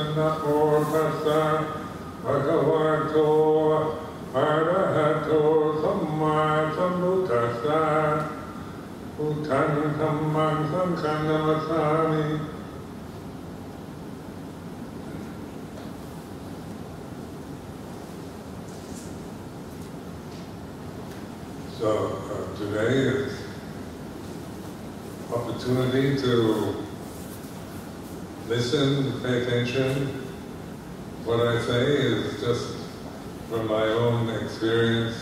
Luang Por Chah, Bhagavato, Arahato, Sammasambuddhassa, Buddhan Dhammam Sankham Namassami. So today is opportunity to listen, pay attention. What I say is just from my own experience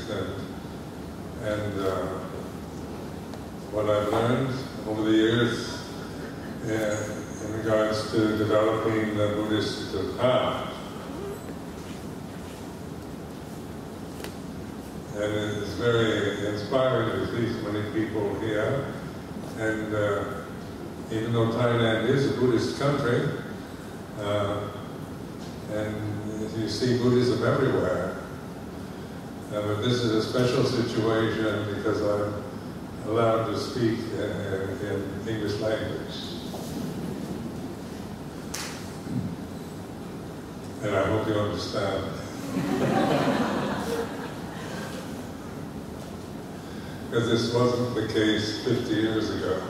and what I've learned over the years in regards to developing the Buddhist path. And it's very inspiring to see so many people here. And even though Thailand is a Buddhist country, and you see Buddhism everywhere, but this is a special situation because I'm allowed to speak in English language. And I hope you understand. Because this wasn't the case 50 years ago.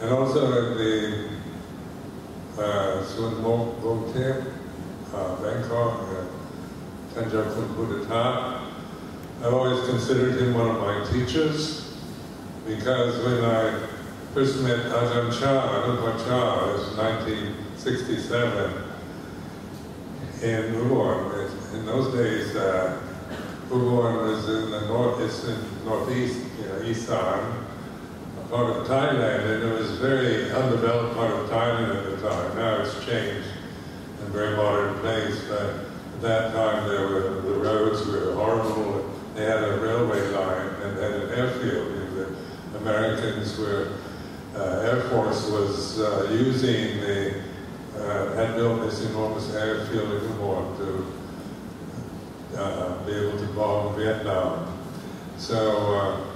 And also at the Bangkok, Thanjavpun Buddha Tha, I've always considered him one of my teachers, because when I first met Ajahn Buddha Tha, it was 1967, in Ubon. In those days, Ubon was in the northeast, you know, east side, a part of Thailand, and it was a very undeveloped part of Thailand at the time. Now it's changed in a very modern place, but at that time the roads were horrible. They had a railway line and they had an airfield. And the Americans were, Air Force was using the, had built this enormous airfield in Ubon to be able to bomb Vietnam. So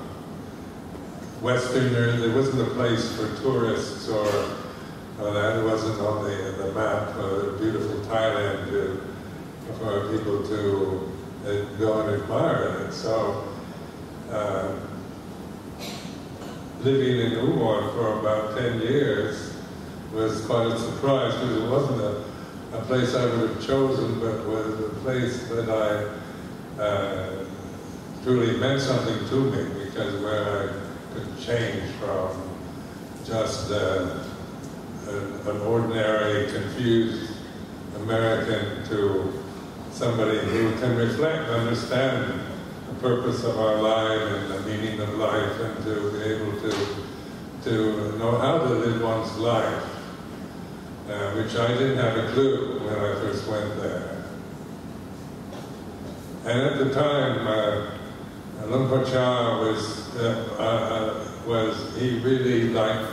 Westerners, there wasn't a place for tourists or that. It wasn't on the map of beautiful Thailand for people to go and admire it. So living in Ubon for about 10 years was quite a surprise, because it wasn't a place I would have chosen, but was a place that I truly meant something to me, because where I could change from just an ordinary, confused American to somebody who can reflect, understand the purpose of our life and the meaning of life, and to be able to know how to live one's life. Which I didn't have a clue when I first went there. And at the time, Luang Por Chah he really liked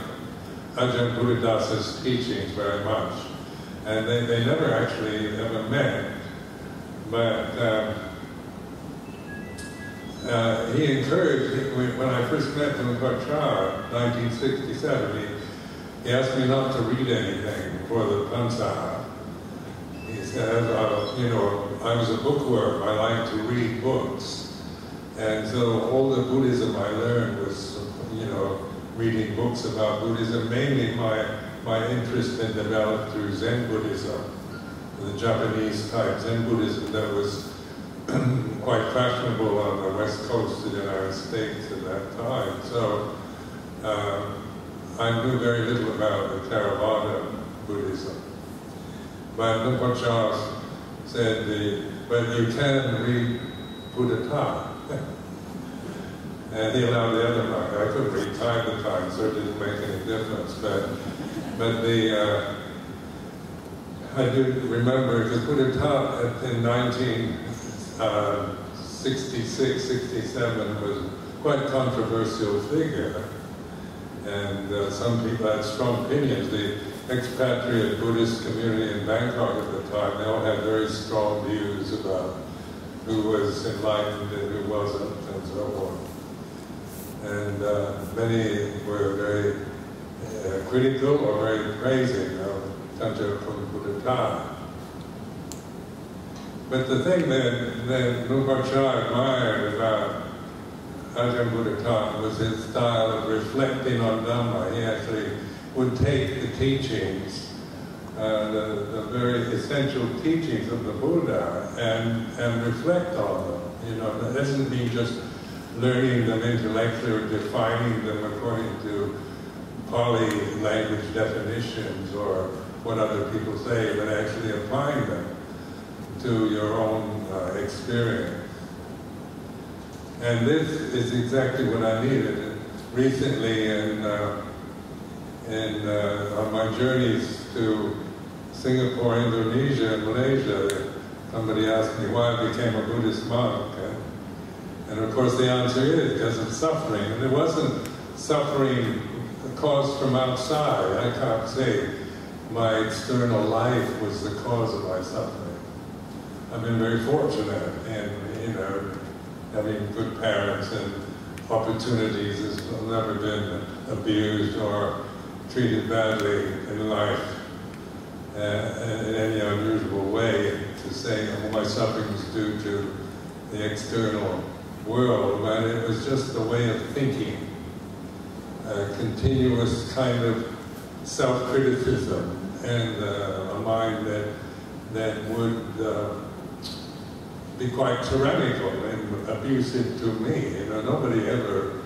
Ajahn Buddhadasa's teachings very much. And they never actually ever met. But he encouraged, when I first met Luang Por Chah in 1967, he asked me not to read anything for the Pansaha. He said, you know, I was a bookworm, I like to read books. And so all the Buddhism I learned was, you know, reading books about Buddhism. Mainly my interest had developed through Zen Buddhism, the Japanese type Zen Buddhism that was quite fashionable on the west coast of the United States at that time. So, I knew very little about the Theravada Buddhism. But Luang Por Chah said, but you can read Buddha Tha. And he allowed the other monk. I couldn't read time to time, so it didn't make any difference. But I do remember, because Buddha Tha in 1966, 67 was quite a controversial figure. And some people had strong opinions. The expatriate Buddhist community in Bangkok at the time, they all had very strong views about who was enlightened and who wasn't, and so on. And many were very critical or very praising of Tantara Puddhata. But the thing that Luang Por Chah admired about Ajahn Buddhadasa was his style of reflecting on Dhamma. He actually would take the teachings, the very essential teachings of the Buddha, and reflect on them. You know, that doesn't mean just learning them intellectually or defining them according to Pali language definitions or what other people say, but actually applying them to your own experience. And this is exactly what I needed. Recently, on my journeys to Singapore, Indonesia, and Malaysia, somebody asked me why I became a Buddhist monk. And of course the answer is because of suffering. And it wasn't suffering caused from outside. I can't say my external life was the cause of my suffering. I've been very fortunate and, you know, having good parents and opportunities has never been abused or treated badly in life in any unusual way to say all my suffering was due to the external world, but it was just a way of thinking, a continuous kind of self-criticism and a mind that would be quite tyrannical and abusive to me. You know, nobody ever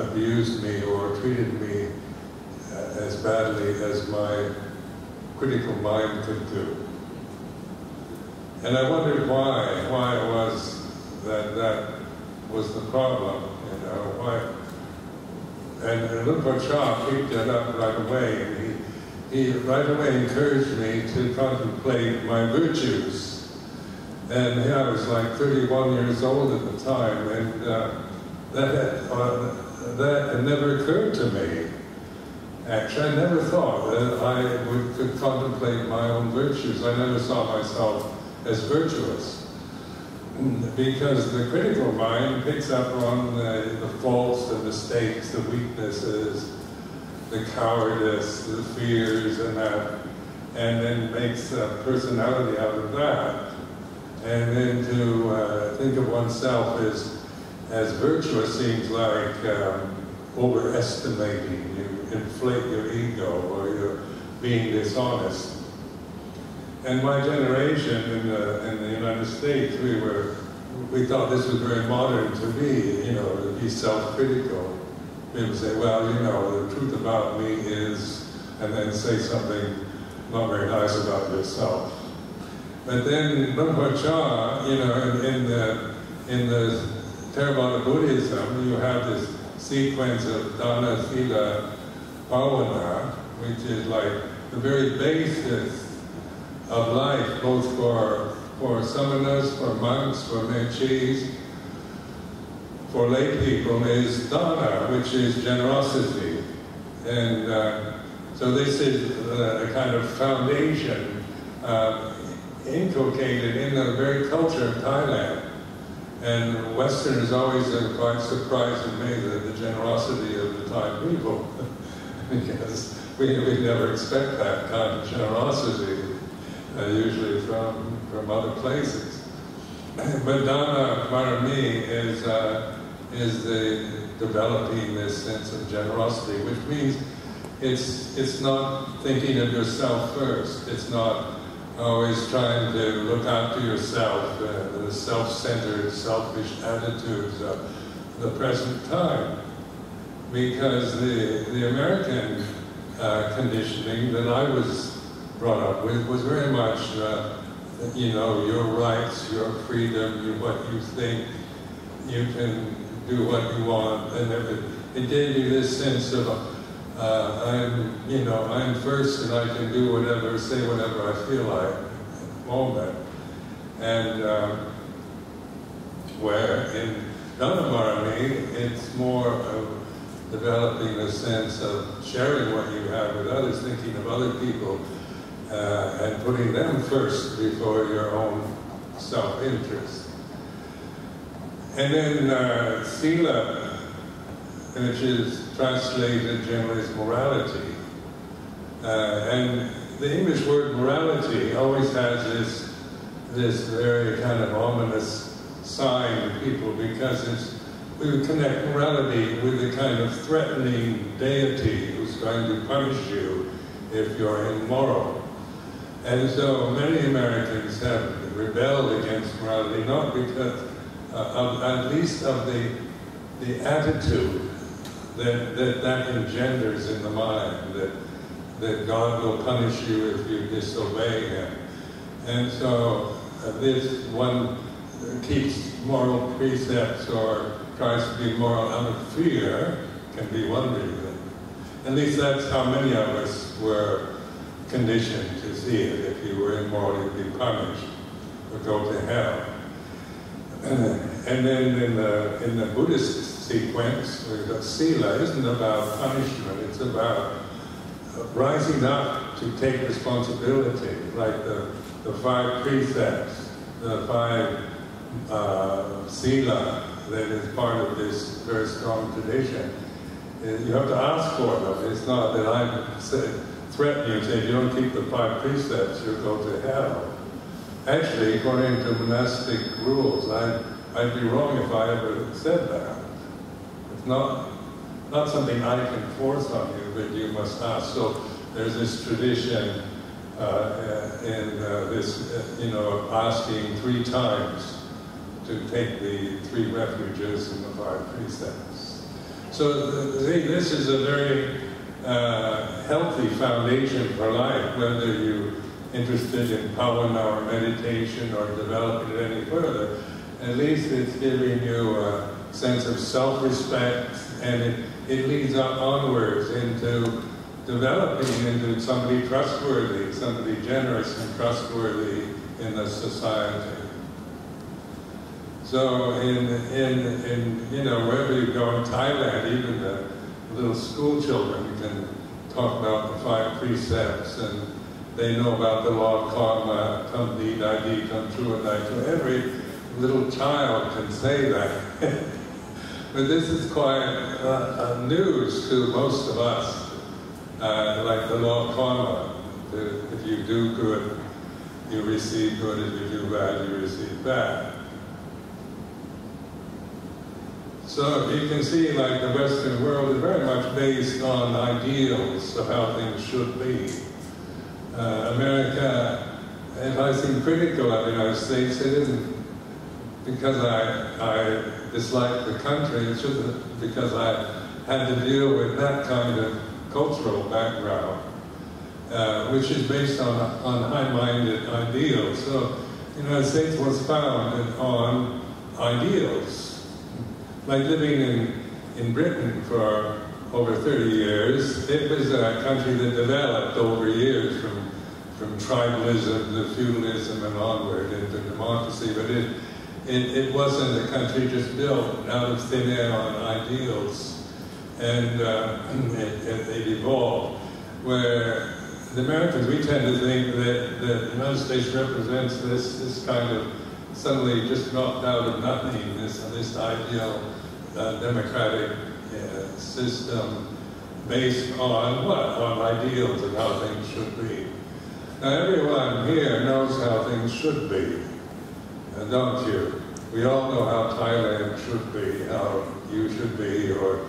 abused me or treated me as badly as my critical mind could do. And I wondered why it was that was the problem, you know, why. And Luang Por Chah picked that up right away, and he right away encouraged me to contemplate my virtues. And I was like 31 years old at the time, and that had never occurred to me. Actually, I never thought that I could contemplate my own virtues. I never saw myself as virtuous, because the critical mind picks up on the faults, the mistakes, the weaknesses, the cowardice, the fears, and that, and then makes a personality out of that. And then to think of oneself as virtuous seems like overestimating. You inflate your ego, or you're being dishonest. And my generation in the United States, we thought this was very modern to be, you know, to be self-critical. People say, well, you know, the truth about me is, and then say something not very nice about yourself. But then Luang Por Chah, you know, in the Theravada Buddhism, you have this sequence of Dana, Sila, Bhavana, which is like the very basis of life, both for samanas, for monks, for mentees, for lay people, is Dana, which is generosity. And so this is a kind of foundation inculcated in the very culture of Thailand. And Westerners always are quite surprised and amazed at the generosity of the Thai people, because we never expect that kind of generosity, usually from other places. But Dhamma Parami is the developing this sense of generosity, which means it's not thinking of yourself first. It's not always trying to look out to yourself, the self-centered, selfish attitudes of the present time. Because the American conditioning that I was brought up with was very much, you know, your rights, your freedom, what you think, you can do what you want, and it gave you this sense of I'm first, and I can do whatever, say whatever I feel like at the moment. And where in Dhammaparami, it's more of developing a sense of sharing what you have with others, thinking of other people, and putting them first before your own self-interest. And then Sila, which is translated generally as morality. And the English word morality always has this very kind of ominous sign to people, because we connect morality with a kind of threatening deity who's going to punish you if you're immoral. And so many Americans have rebelled against morality, not because, at least of the attitude that engenders in the mind, that God will punish you if you disobey Him. And so this one keeps moral precepts or tries to be moral out of fear, can be one reason. At least that's how many of us were conditioned to see it. If you were immoral, you'd be punished or go to hell. And then in the Buddhist sequence, we've got Sila isn't about punishment, it's about rising up to take responsibility, like the five precepts, the five Sila, that is part of this very strong tradition. You have to ask for them. It's not that I threaten you and say, if you don't keep the five precepts, you'll go to hell. Actually, according to monastic rules, I'd be wrong if I ever said that. It's not something I can force on you, but you must ask. So there's this tradition of asking three times to take the three refuges and the five precepts. So this is a very healthy foundation for life, whether you're interested in bhavana or meditation or developing it any further. At least it's giving you a sense of self-respect, and it leads up onwards into developing into somebody trustworthy, somebody generous and trustworthy in the society. So wherever you go in Thailand, even the little school children can talk about the five precepts, and they know about the law of karma, come thee, thy deed, come true and thy true. Every little child can say that. But this is quite news to most of us, like the law of karma. If you do good, you receive good. If you do bad, you receive bad. So you can see, like, the Western world is very much based on ideals of how things should be. America, if I seem critical of the United States, it isn't because I dislike the country, it's just because I had to deal with that kind of cultural background, which is based on high-minded ideals. So the United States was founded on ideals. Like living in Britain for over 30 years, it was a country that developed over years from tribalism to feudalism and onward into democracy, but it wasn't a country just built out of thin air on ideals, and it evolved. Where the Americans, we tend to think that the United States represents this kind of suddenly just knocked out of nothing, this ideal democratic system based on what? On ideals of how things should be. Now everyone here knows how things should be, don't you? We all know how Thailand should be, how you should be, or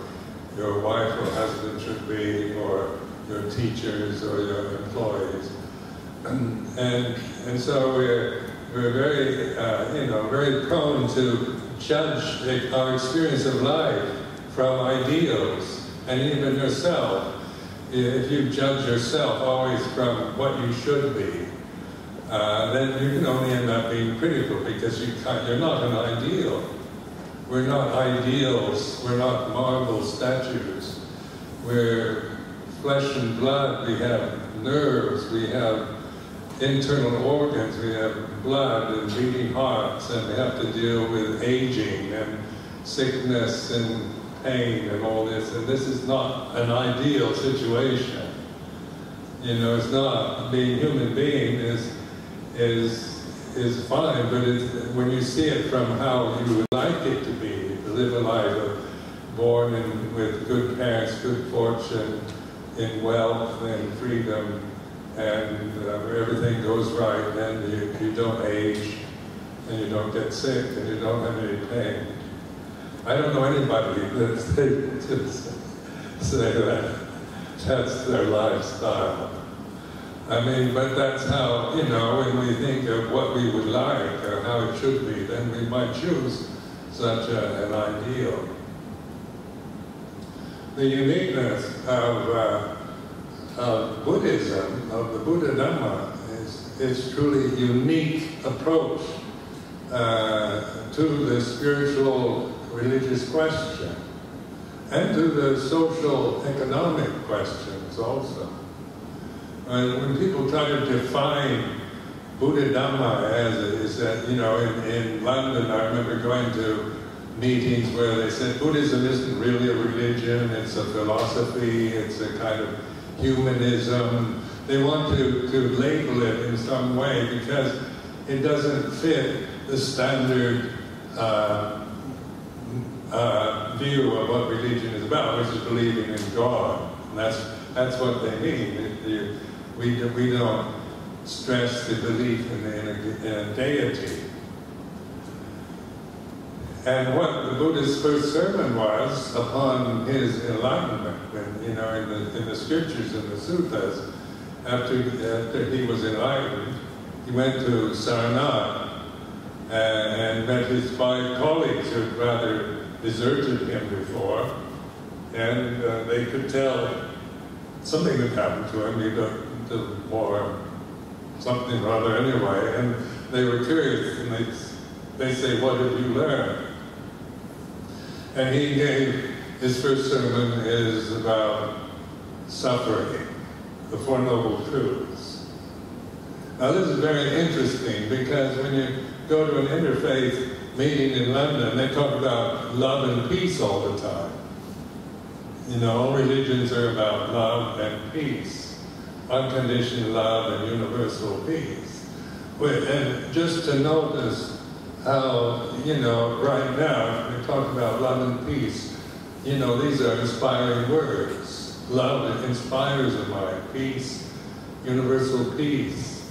your wife or husband should be, or your teachers or your employees. And so we're very, very prone to judge our experience of life from ideals, and even yourself. If you judge yourself always from what you should be, then you can only end up being critical, because you're not an ideal. We're not ideals, we're not marble statues. We're flesh and blood, we have nerves, we have internal organs, we have blood and beating hearts, and we have to deal with aging and sickness and pain and all this, and this is not an ideal situation. You know, it's not, being human being is fine, but when you see it from how you would like it to be, to live a life of born with good parents, good fortune, in wealth and freedom, and where everything goes right, then you don't age, and you don't get sick, and you don't have any pain. I don't know anybody that they just say that that's their lifestyle. I mean, but that's how, you know, when we think of what we would like or how it should be, then we might choose such an ideal. The uniqueness of Buddhism, of the Buddha Dhamma, is truly unique approach to the spiritual religious question and to the social economic questions also. And when people try to define Buddha Dhamma as it is, that, you know, in London I remember going to meetings where they said Buddhism isn't really a religion, it's a philosophy, it's a kind of humanism. They want to label it in some way because it doesn't fit the standard view of what religion is about, which is believing in God. And that's what they mean. We don't stress the belief in a deity. And what the Buddha's first sermon was upon his enlightenment, when, you know, in the scriptures, in the suttas, after he was enlightened, he went to Sarnath and met his 5 colleagues who had rather deserted him before, and they could tell something had happened to him, or something or other anyway, and they were curious, and they say, what have you learned? And he gave, his first sermon is about suffering, the Four Noble Truths. Now this is very interesting, because when you go to an interfaith meeting in London, they talk about love and peace all the time. You know, all religions are about love and peace, unconditional love and universal peace. And just to notice how, you know, right now, we talk about love and peace, you know, these are inspiring words. Love inspires a mind, peace, universal peace.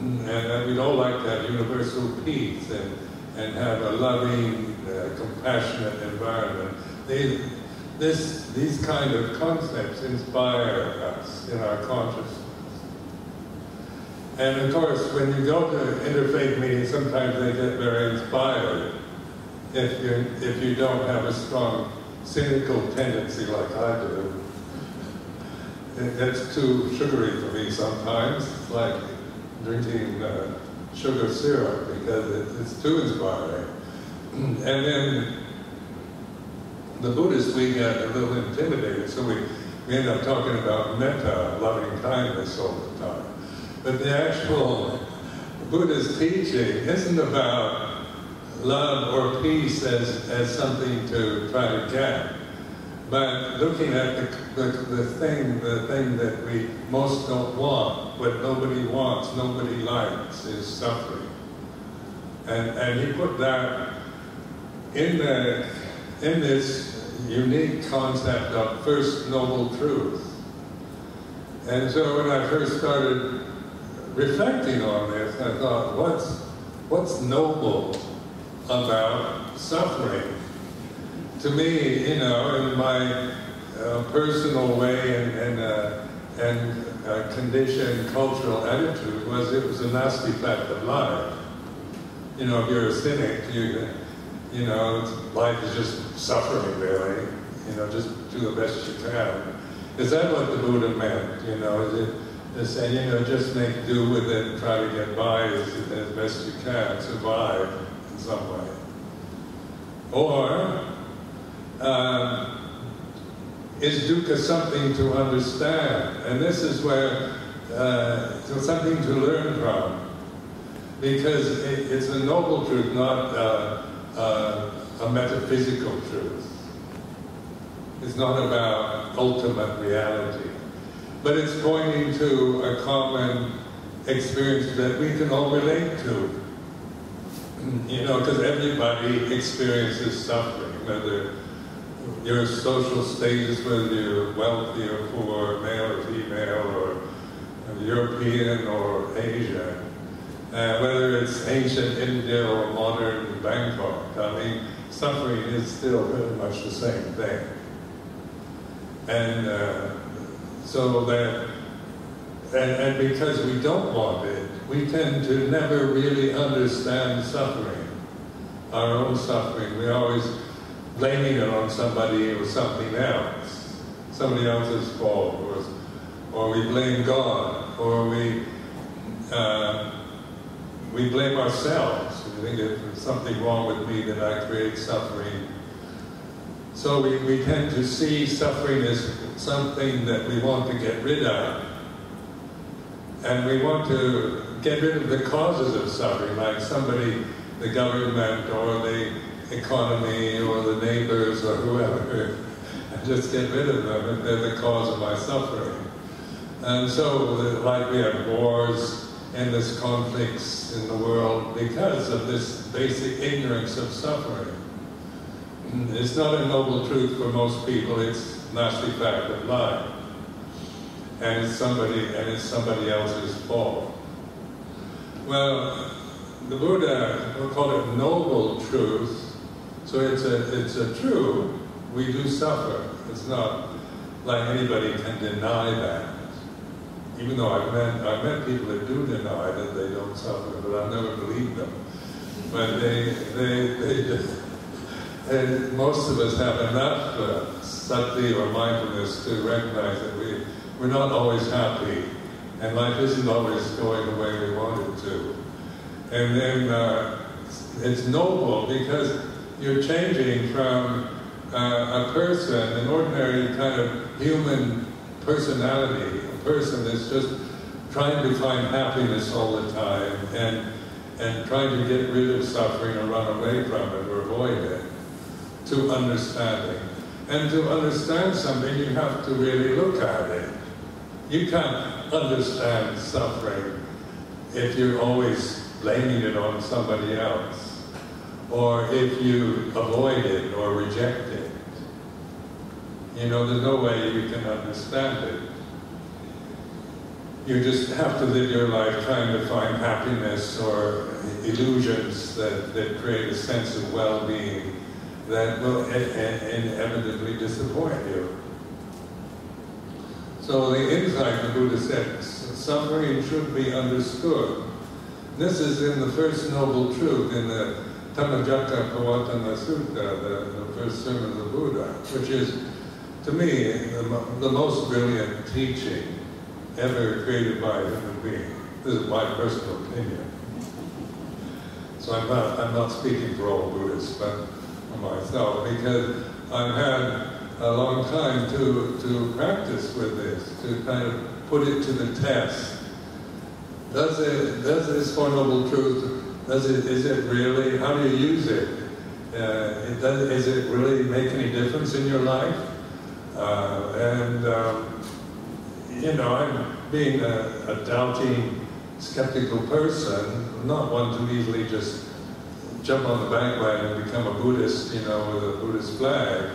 And we'd all like to have universal peace and have a loving, compassionate environment. These kind of concepts inspire us in our consciousness. And of course, when you go to interfaith meetings, sometimes they get very inspired if you don't have a strong cynical tendency like I do. It gets too sugary for me sometimes. It's like drinking sugar syrup because it's too inspiring. And then the Buddhists, we get a little intimidated, so we end up talking about metta, loving kindness all the time. But the actual Buddhist teaching isn't about love or peace as something to try to get, but looking at the thing that we most don't want, what nobody wants, nobody likes, is suffering. And he put that in this unique concept of First Noble Truth. And so when I first started reflecting on this, I thought, what's noble about suffering? To me, you know, in my personal way and conditioned cultural attitude was it was a nasty fact of life. You know, if you're a cynic, you know, life is just suffering, really. You know, just do the best you can. Is that what the Buddha meant? You know, is it? They're saying, you know, just make do with it and try to get by as best you can, survive in some way. Or, is dukkha something to understand? And this is where, something to learn from. Because it's a noble truth, not a metaphysical truth. It's not about ultimate reality. But it's pointing to a common experience that we can all relate to. You know, because everybody experiences suffering, whether your social status, whether you're wealthy or poor, male or female, or European or Asian, whether it's ancient India or modern Bangkok. I mean, suffering is still pretty much the same thing. And so that, and because we don't want it, we tend to never really understand suffering, our own suffering. We're always blaming it on somebody or something else, somebody else's fault, or we blame God, or we blame ourselves. We think if there's something wrong with me, then I create suffering. So we tend to see suffering as something that we want to get rid of. And we want to get rid of the causes of suffering, like somebody, the government, or the economy, or the neighbors, or whoever. And just get rid of them if they're the cause of my suffering. And so, like we have wars, endless conflicts in the world because of this basic ignorance of suffering. It's not a noble truth for most people, it's a nasty fact of life. And it's somebody else's fault. Well, the Buddha, we'll call it noble truth, so it's a true, we do suffer. It's not like anybody can deny that. Even though I've met people that do deny that they don't suffer, but I've never believed them. But they most of us have enough sati or mindfulness to recognize that we're not always happy, and life isn't always going the way we want it to. And then it's noble because you're changing from a person, an ordinary kind of human personality, person that's just trying to find happiness all the time and trying to get rid of suffering or run away from it or avoid it, to understanding. And to understand something, you have to really look at it. You can't understand suffering if you're always blaming it on somebody else, or if you avoid it or reject it. You know, there's no way you can understand it. You just have to live your life trying to find happiness or illusions that create a sense of well-being that will inevitably disappoint you. So the insight, the Buddha said, suffering should be understood. This is in the first noble truth, in the Dhammacakkappavattana Sutta, the first sermon of the Buddha, which is, to me, the most brilliant teaching ever created by a human being. This is my personal opinion. So I'm not speaking for all Buddhists, but for myself, because I've had a long time to practice with this, to kind of put it to the test. Does this Four Noble Truth, is it really, how do you use it? Is it really make any difference in your life? You know, I'm being a doubting, skeptical person, I'm not one to easily just jump on the bandwagon and become a Buddhist, you know, with a Buddhist flag,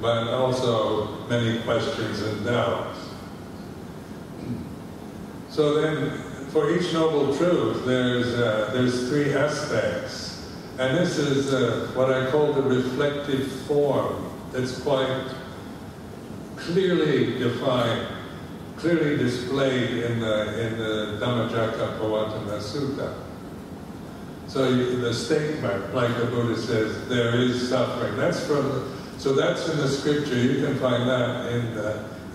but also many questions and doubts. So then, for each noble truth, there's three aspects, and this is what I call the reflective form. That's quite clearly defined, clearly displayed in the Dhammacakkappavattana Sutta. So the statement, like the Buddha says, there is suffering. That's that's in the scripture. You can find that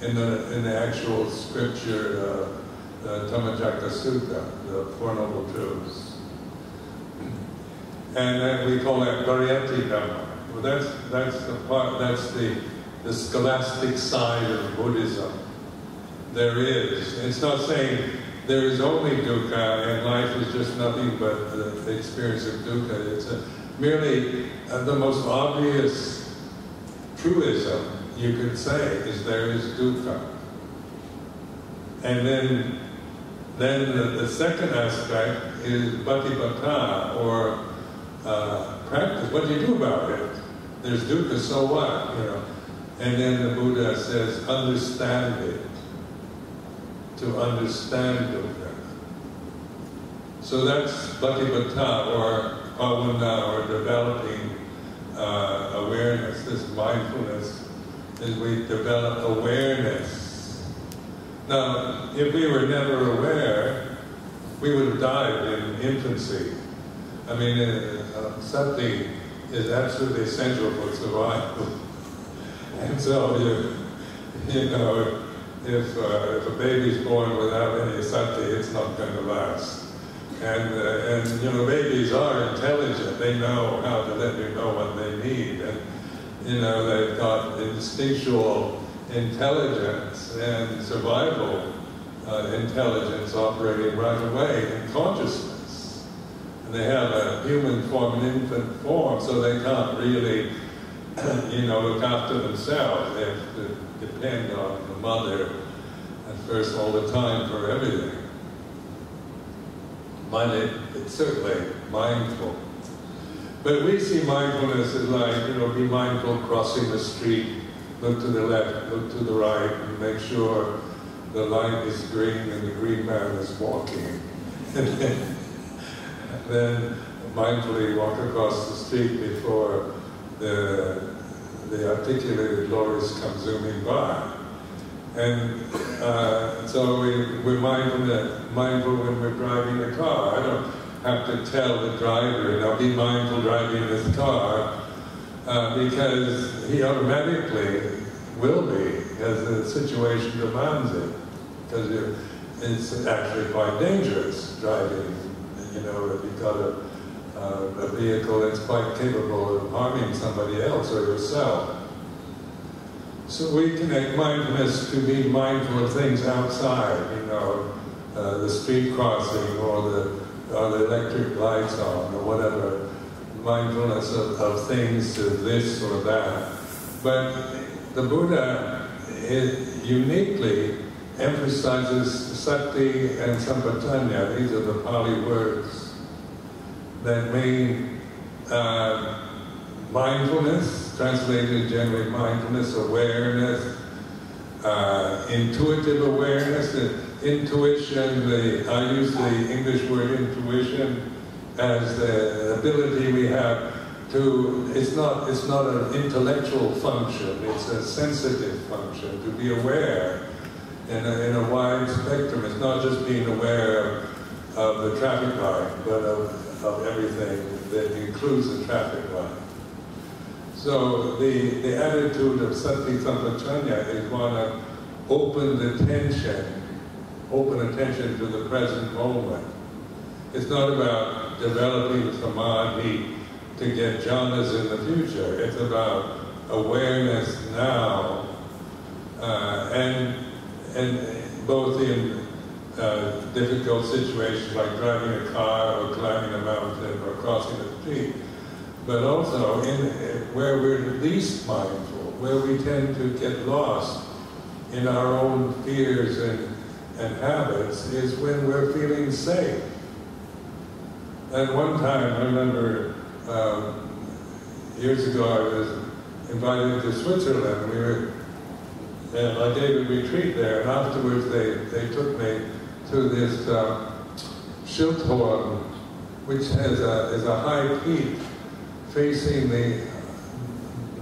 in the actual scripture, the Dhammacakka Sutta, the Four Noble Truths. And then we call that Pariyatti Dhamma. Well, that's the scholastic side of Buddhism. There is. It's not saying there is only dukkha and life is just nothing but the experience of dukkha. It's merely the most obvious truism you could say is there is dukkha. And then the second aspect is bhati-bhata, or practice. What do you do about it? There's dukkha, so what? You know, And then the Buddha says, understand it, to understand Dukkha. So that's Bhatibhatta, or Bhavana, or developing awareness, this mindfulness, is we develop awareness. Now, if we were never aware, we would have died in infancy. I mean, sati is absolutely essential for survival. And so, if a baby's born without any sati, it's not going to last. And babies are intelligent. They know how to let you know what they need. And, they've got instinctual intelligence and survival intelligence operating right away in consciousness. And they have a human form, an infant form, so they can't really, look after themselves. They have to depend on the mother at first all the time for everything. It's certainly mindful. But we see mindfulness as like, be mindful crossing the street, look to the left, look to the right, and make sure the light is green and the green man is walking. And then mindfully walk across the street before the articulated lorries come zooming by. And so we're mindful when we're driving a car. I don't have to tell the driver, now be mindful driving this car, because he automatically will be, as the situation demands it. Because it's actually quite dangerous driving. If you've got a vehicle that's quite capable of harming somebody else or yourself. So we connect mindfulness to be mindful of things outside, the street crossing or the electric lights on or whatever. Mindfulness of things to this or that. But the Buddha uniquely emphasizes sati and sampajañña. These are the Pali words that mean mindfulness, translated generally mindfulness, awareness, intuitive awareness, and intuition. I use the English word intuition as the ability we have to. It's not an intellectual function. It's a sensitive function to be aware in a wide spectrum. It's not just being aware of the traffic light, but of everything that includes the traffic light. So the attitude of sati sampajañña is one of open attention to the present moment. It's not about developing samadhi to get jhanas in the future. It's about awareness now, and both in difficult situations like driving a car or climbing a mountain or crossing a street. But also where we're least mindful, where we tend to get lost in our own fears and habits, is when we're feeling safe. And one time, I remember years ago, I was invited to Switzerland. I gave a retreat there, and afterwards they took me to this Schilthorn, which is a high peak facing the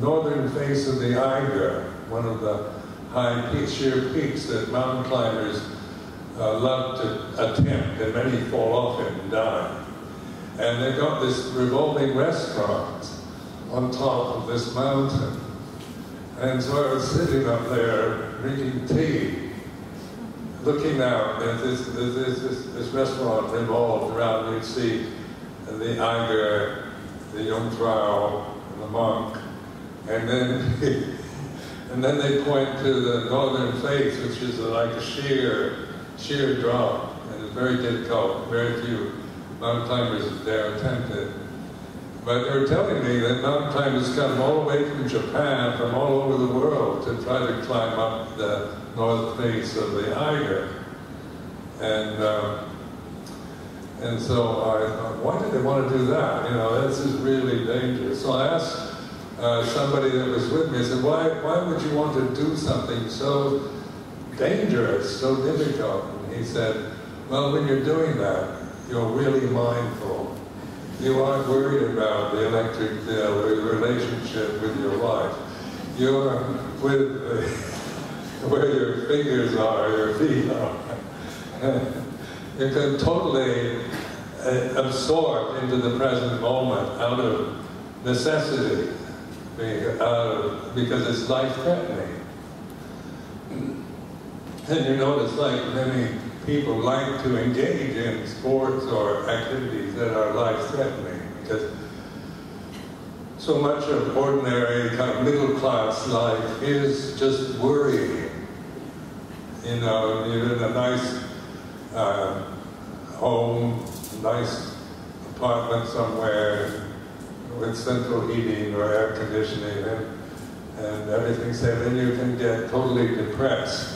northern face of the Eiger, one of the high sheer peaks that mountain climbers love to attempt, and many fall off it and die. And they've got this revolving restaurant on top of this mountain. And so I was sitting up there drinking tea, looking out, and this restaurant revolved around, you'd see the Eiger, the Jungfrau, and the monk, and then they point to the northern face, which is like a sheer drop, and it's very difficult. Very few mountain climbers there attempt it. But they were telling me that mountain climbers come all the way from Japan, from all over the world, to try to climb up the north face of the Eiger, And so I thought, why did they want to do that? This is really dangerous. So I asked somebody that was with me said, why would you want to do something so dangerous, so difficult? And he said, well, when you're doing that, you're really mindful. You aren't worried about the relationship with your wife. You're with where your fingers are, your feet are. You can totally absorb into the present moment out of necessity, because it's life-threatening. And you notice, like many people like to engage in sports or activities that are life-threatening, because so much of ordinary kind of middle-class life is just worrying. You know, you're in a nice home, nice apartment somewhere with central heating or air conditioning, and everything said, and you can get totally depressed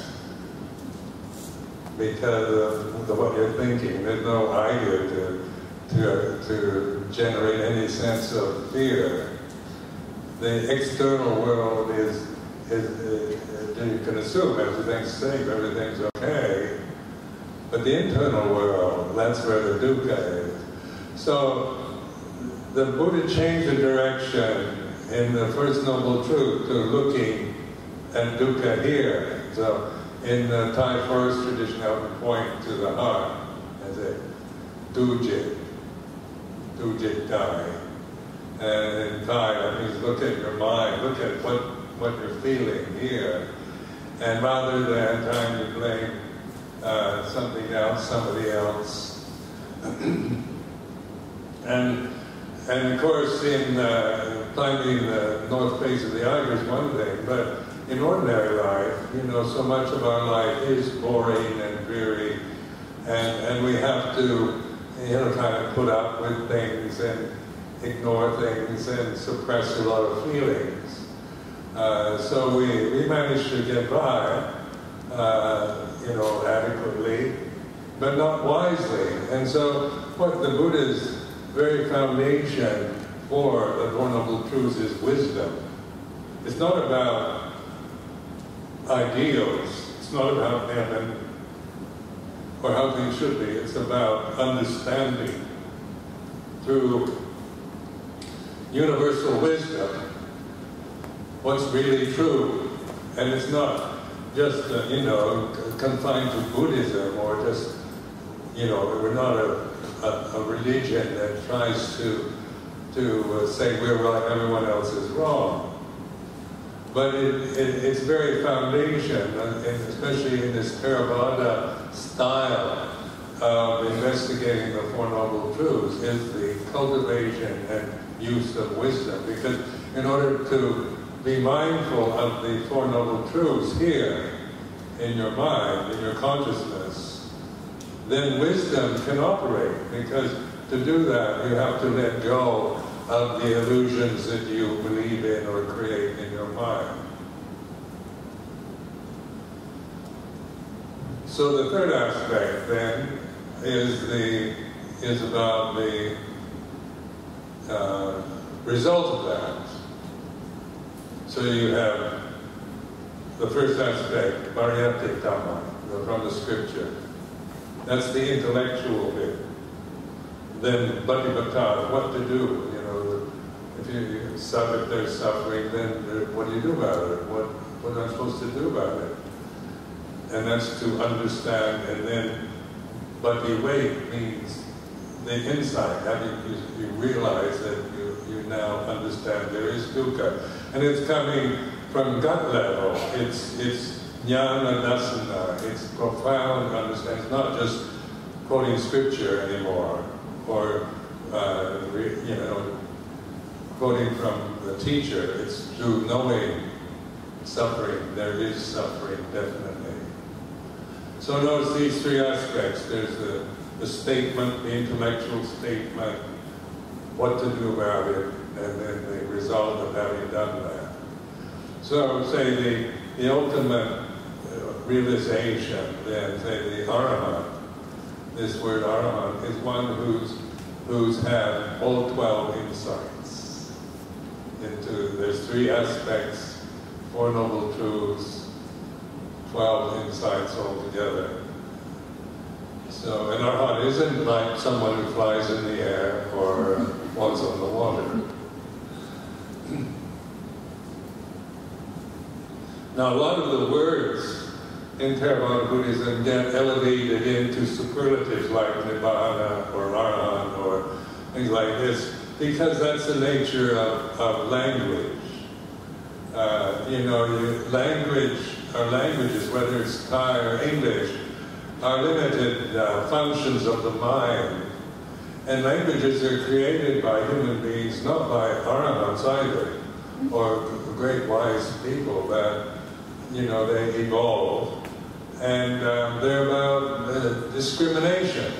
because of what you're thinking. There's no Eiger to generate any sense of fear. The external world is you can assume everything's safe, everything's okay, but the internal world, that's where the dukkha is. So the Buddha changed the direction in the First Noble Truth to looking at dukkha here. So in the Thai forest tradition, I would point to the heart and say, dujit, dujit dai. And in Thai, that means look at your mind, look at what you're feeling here. And rather than trying to blame something else, somebody else. And of course, in climbing the north face of the Eiger is one thing, but in ordinary life, you know, so much of our life is boring and dreary, and we have to, you know, kind of put up with things and ignore things and suppress a lot of feelings. So we manage to get by, you know, adequately, but not wisely. And so what the Buddha's very foundation for the Four Noble Truths is wisdom. It's not about ideals, it's not about heaven or how things should be, it's about understanding through universal wisdom what's really true. And it's not just, you know, confined to Buddhism or just, you know, we're not a religion that tries to say we're right, everyone else is wrong. But its very foundation, and especially in this Theravada style of investigating the Four Noble Truths, is the cultivation and use of wisdom. Because in order to be mindful of the Four Noble Truths here, in your mind, in your consciousness, then wisdom can operate, because to do that you have to let go of the illusions that you believe in or create in your mind. So the third aspect then is about the result of that. So you have the first aspect, Pariyatti Dhamma, from the scripture. That's the intellectual bit. Then bhakti-bhaktara, what to do, you know, if there's suffering, then what do you do about it? What am I supposed to do about it? And that's to understand, and then bhakti-wait means the insight, having you realize that you now understand there is dukkha. And it's coming from gut level, it's Ñāṇadassana, it's profound understanding. It's not just quoting scripture anymore, or you know, quoting from the teacher. It's through knowing suffering. There is suffering, definitely. So notice these three aspects. There's the statement, the intellectual statement, what to do about it, and then the result of having done that. So I would say the ultimate realization, then, say, the Arahant, this word Arahant, is one who's had all 12 insights. into, there's three aspects, four noble truths, 12 insights all together. So, and our heart isn't like someone who flies in the air or falls on the water. Now, a lot of the words in Theravada Buddhism get elevated into superlatives like Nibbana or Arahant or things like this, because that's the nature of language. You know, our languages, whether it's Thai or English, are limited functions of the mind. And languages are created by human beings, not by Arahants either, or great wise people that, you know, they evolve. And they're about discrimination,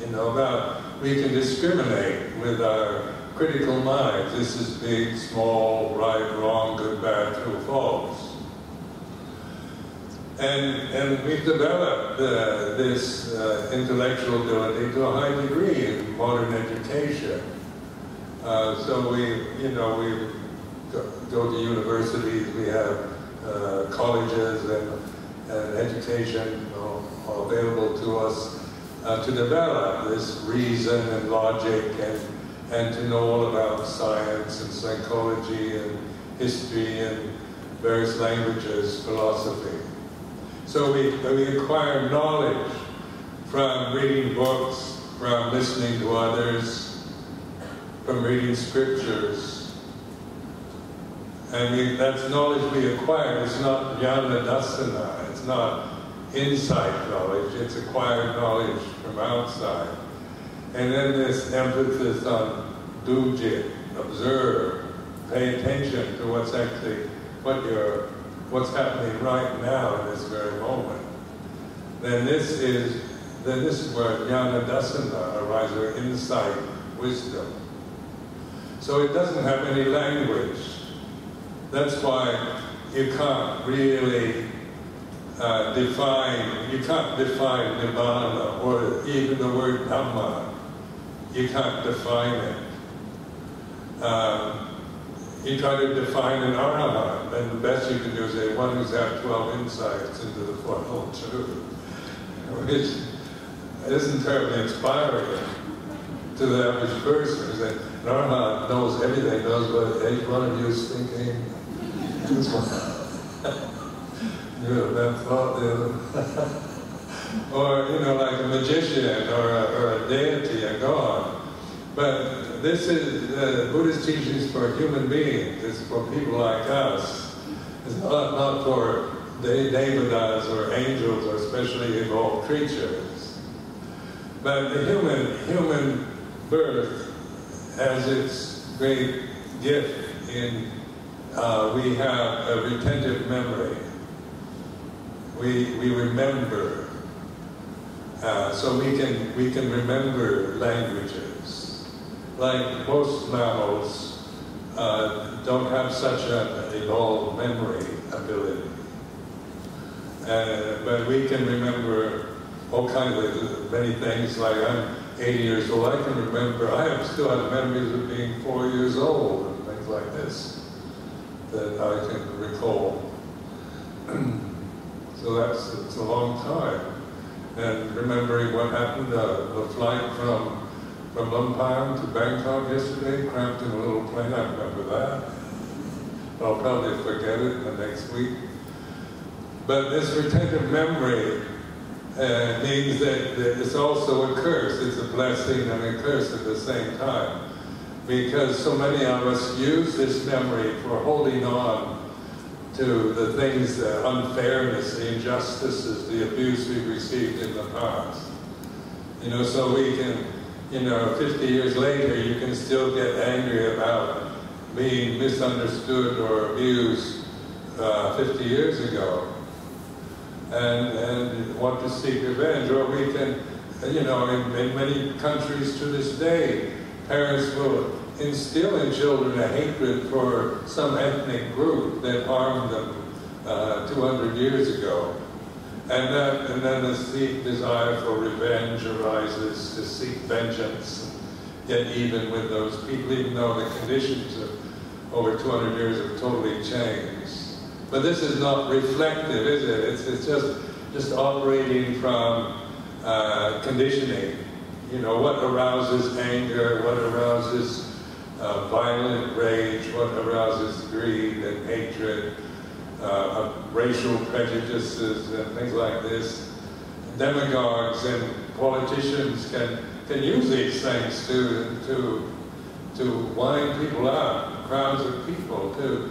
you know, about we can discriminate with our critical minds. This is big, small, right, wrong, good, bad, true, false. And we've developed this intellectual ability to a high degree in modern education. So we go to universities, we have colleges and education available to us to develop this reason and logic and to know all about science and psychology and history and various languages, philosophy. So we acquire knowledge from reading books, from listening to others, from reading scriptures. And that's knowledge we acquire. It's not Ñāṇadassana, it's not insight knowledge, it's acquired knowledge from outside. And then this emphasis on dukkha, observe, pay attention to what's actually, what's happening right now in this very moment. Then this is where Ñāṇadassana arises, or insight, wisdom. So it doesn't have any language. That's why you can't really define Nibbana, or even the word Dhamma. You can't define it. You try to define an Arahant, and the best you can do is say, one who's had 12 insights into the Four Noble Truths, which isn't terribly inspiring to the average person. Say, an Arahant knows everything, knows what each one of you is thinking. This one. You're that thought, the other. Or, you know, like a magician or a deity, a god. But this is Buddhist teachings for human beings. It's for people like us. It's not for devatas or angels or especially evolved creatures. But the human birth has its great gift in we have a retentive memory. We remember, so we can remember languages. Like most mammals, don't have such an evolved memory ability, but we can remember all kinds of many things. Like I'm 80 years old, I can remember. I still have memories of being 4 years old and things like this that I can recall. So it's a long time. And remembering what happened, the flight from Luang to Bangkok yesterday, cramped in a little plane, I remember that. I'll probably forget it the next week. But this retentive memory means that it's also a curse. It's a blessing and a curse at the same time. Because so many of us use this memory for holding on to the things, the unfairness, the injustices, the abuse we've received in the past. You know, so we can, you know, 50 years later, you can still get angry about being misunderstood or abused 50 years ago and want to seek revenge. Or we can, you know, in many countries to this day, parents will instill in children a hatred for some ethnic group that harmed them 200 years ago. And then the deep desire for revenge arises, to seek vengeance, and get even with those people, even though the conditions over 200 years have totally changed. But this is not reflective, is it? It's just operating from conditioning. You know, what arouses anger, what arouses violent rage, what arouses greed and hatred, racial prejudices and things like this. Demagogues and politicians can use these things to wind people up, crowds of people to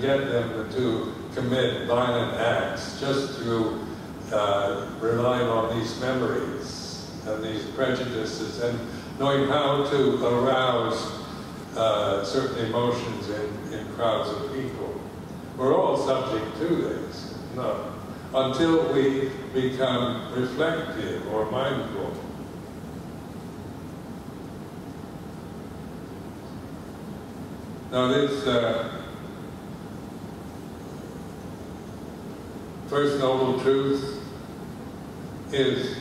get them to commit violent acts just to rely on these memories and these prejudices and knowing how to arouse certain emotions in crowds of people. We're all subject to this, no, until we become reflective or mindful. Now this First Noble Truth is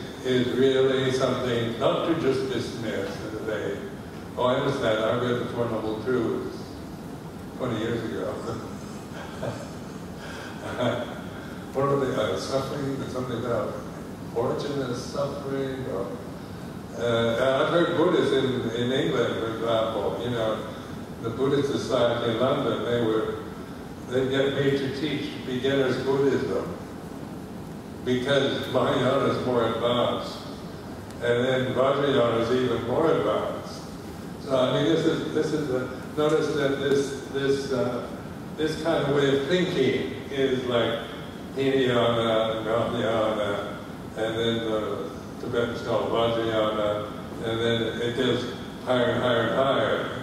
really something not to just dismiss and say, oh, I understand, I read the Four Noble Truths 20 years ago. What are they, suffering or something about origin of suffering? Or, I've heard Buddhists in England, for example, you know, the Buddhist Society in London, they get me to teach beginner's Buddhism because Mahayana is more advanced, and then Vajrayana is even more advanced. So I mean, notice that this kind of way of thinking is like Hinayana, Mahayana, and then the Tibetans call it Vajrayana, and then it goes higher and higher and higher.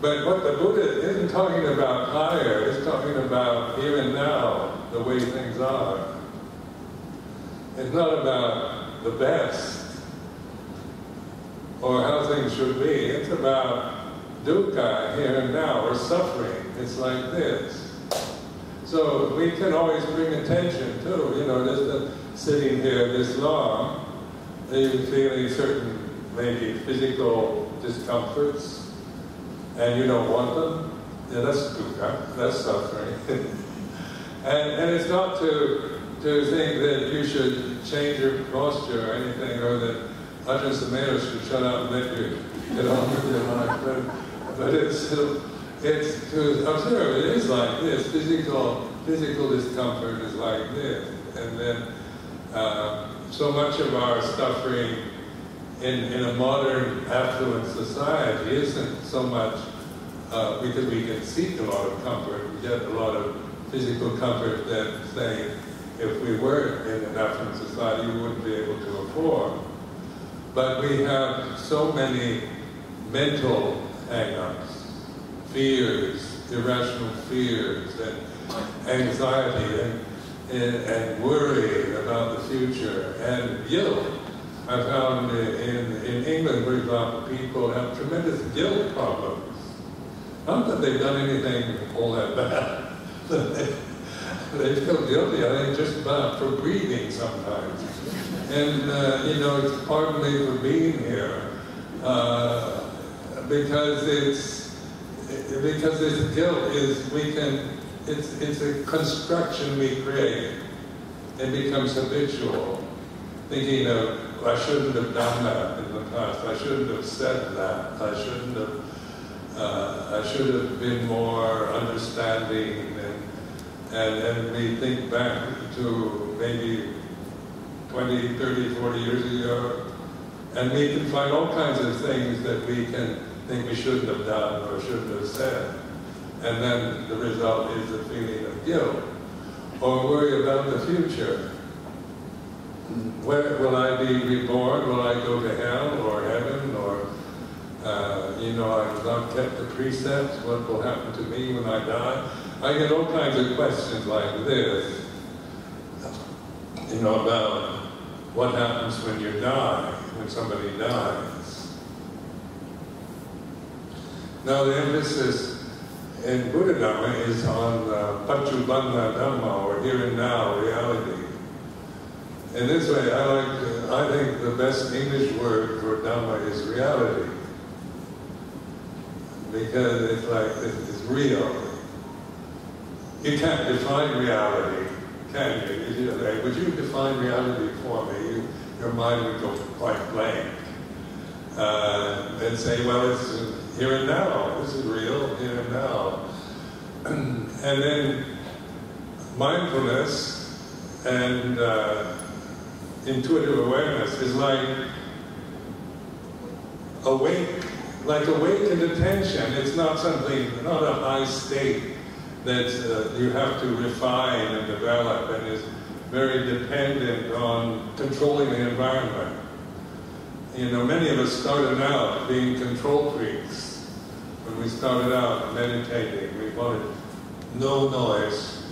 But what the Buddha isn't talking about higher, it's talking about here and now, the way things are. It's not about the best or how things should be. It's about dukkha, here and now, or suffering. It's like this. So we can always bring attention to, you know, just sitting here this long, even feeling certain maybe physical discomforts, and you don't want them, yeah, that's dukkha, that's suffering. and it's not to think that you should change your posture or anything, or that Ajahn Sumedho should shut up and let you get on with your life. But it's to observe, it is like this, physical discomfort is like this. And then so much of our suffering in a modern affluent society isn't so much because we can seek a lot of comfort, we get a lot of physical comfort that, say, if we were in an affluent society, we wouldn't be able to afford. But we have so many mental hang-ups, fears, irrational fears, and anxiety, and worry about the future, and guilt. I found in England, for example, people have tremendous guilt problems. Not that they've done anything all that bad, but they feel guilty, I think, just about for breathing sometimes. And, you know, it's pardon me for being here, because this guilt is, it's a construction we create. It becomes habitual, thinking of, I shouldn't have done that in the past. I shouldn't have said that. I should have been more understanding, and we think back to maybe 20, 30, 40 years ago, and we can find all kinds of things that we can think we shouldn't have done or shouldn't have said. And then the result is a feeling of guilt or worry about the future. Where will I be reborn? Will I go to hell or heaven? Or, you know, I've not kept the precepts. What will happen to me when I die? I get all kinds of questions like this, you know, about what happens when you die, when somebody dies. Now, the emphasis in Buddha Dhamma is on Paccubandha Dhamma, or here and now reality. In this way, I think the best English word for Dhamma is reality. because it's like, this is real. You can't define reality, can you? You just say, would you define reality for me? Your mind would go quite blank. Then say, well, it's here and now. This is real, here and now. And then mindfulness and intuitive awareness is like awakened attention. It's not something, not a high state that you have to refine and develop and is very dependent on controlling the environment. You know, many of us started out being control freaks. When we started out meditating, we wanted no noise,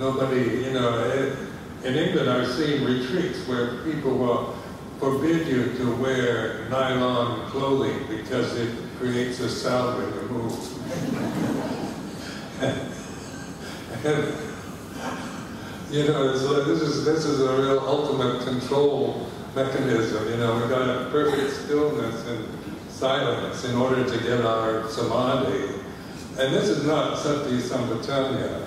nobody, you know. In England, I've seen retreats where people will forbid you to wear nylon clothing because it creates a sound when you move. And, you know, this is a real ultimate control mechanism. You know, we've got a perfect stillness and silence in order to get our samadhi. And this is not Sati Sampajañña.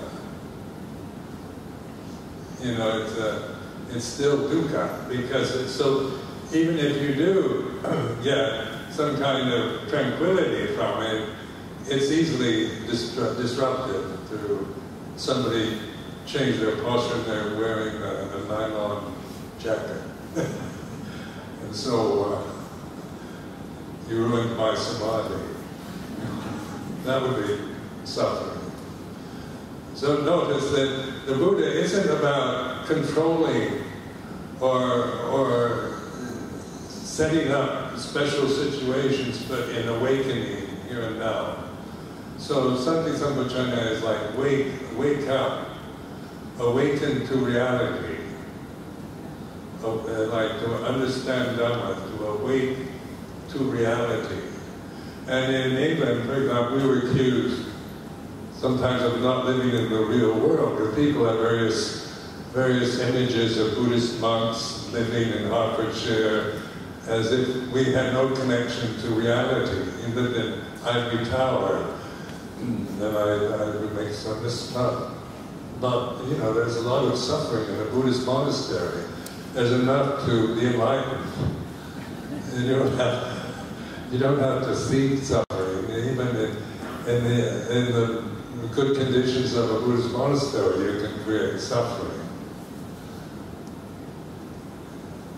You know, it's still dukkha, because it's so, even if you do get some kind of tranquility from it, it's easily disrupted through somebody change their posture and they're wearing a nylon jacket. And so, you ruined my samadhi. That would be suffering. So notice that the Buddha isn't about controlling or setting up special situations, but in awakening here and now. So Sati Sampajañña is like, wake up, awaken to reality, like to understand Dhamma, to awake to reality. And in England, for example, we were accused sometimes of not living in the real world, because people have various images of Buddhist monks living in Hertfordshire as if we had no connection to reality. He lived in Ivy Tower, and I would make some mistakes. But, you know, there's a lot of suffering in a Buddhist monastery. There's enough to be enlightened. And you don't have to seek suffering. Even in the good conditions of a Buddhist monastery, you can create suffering.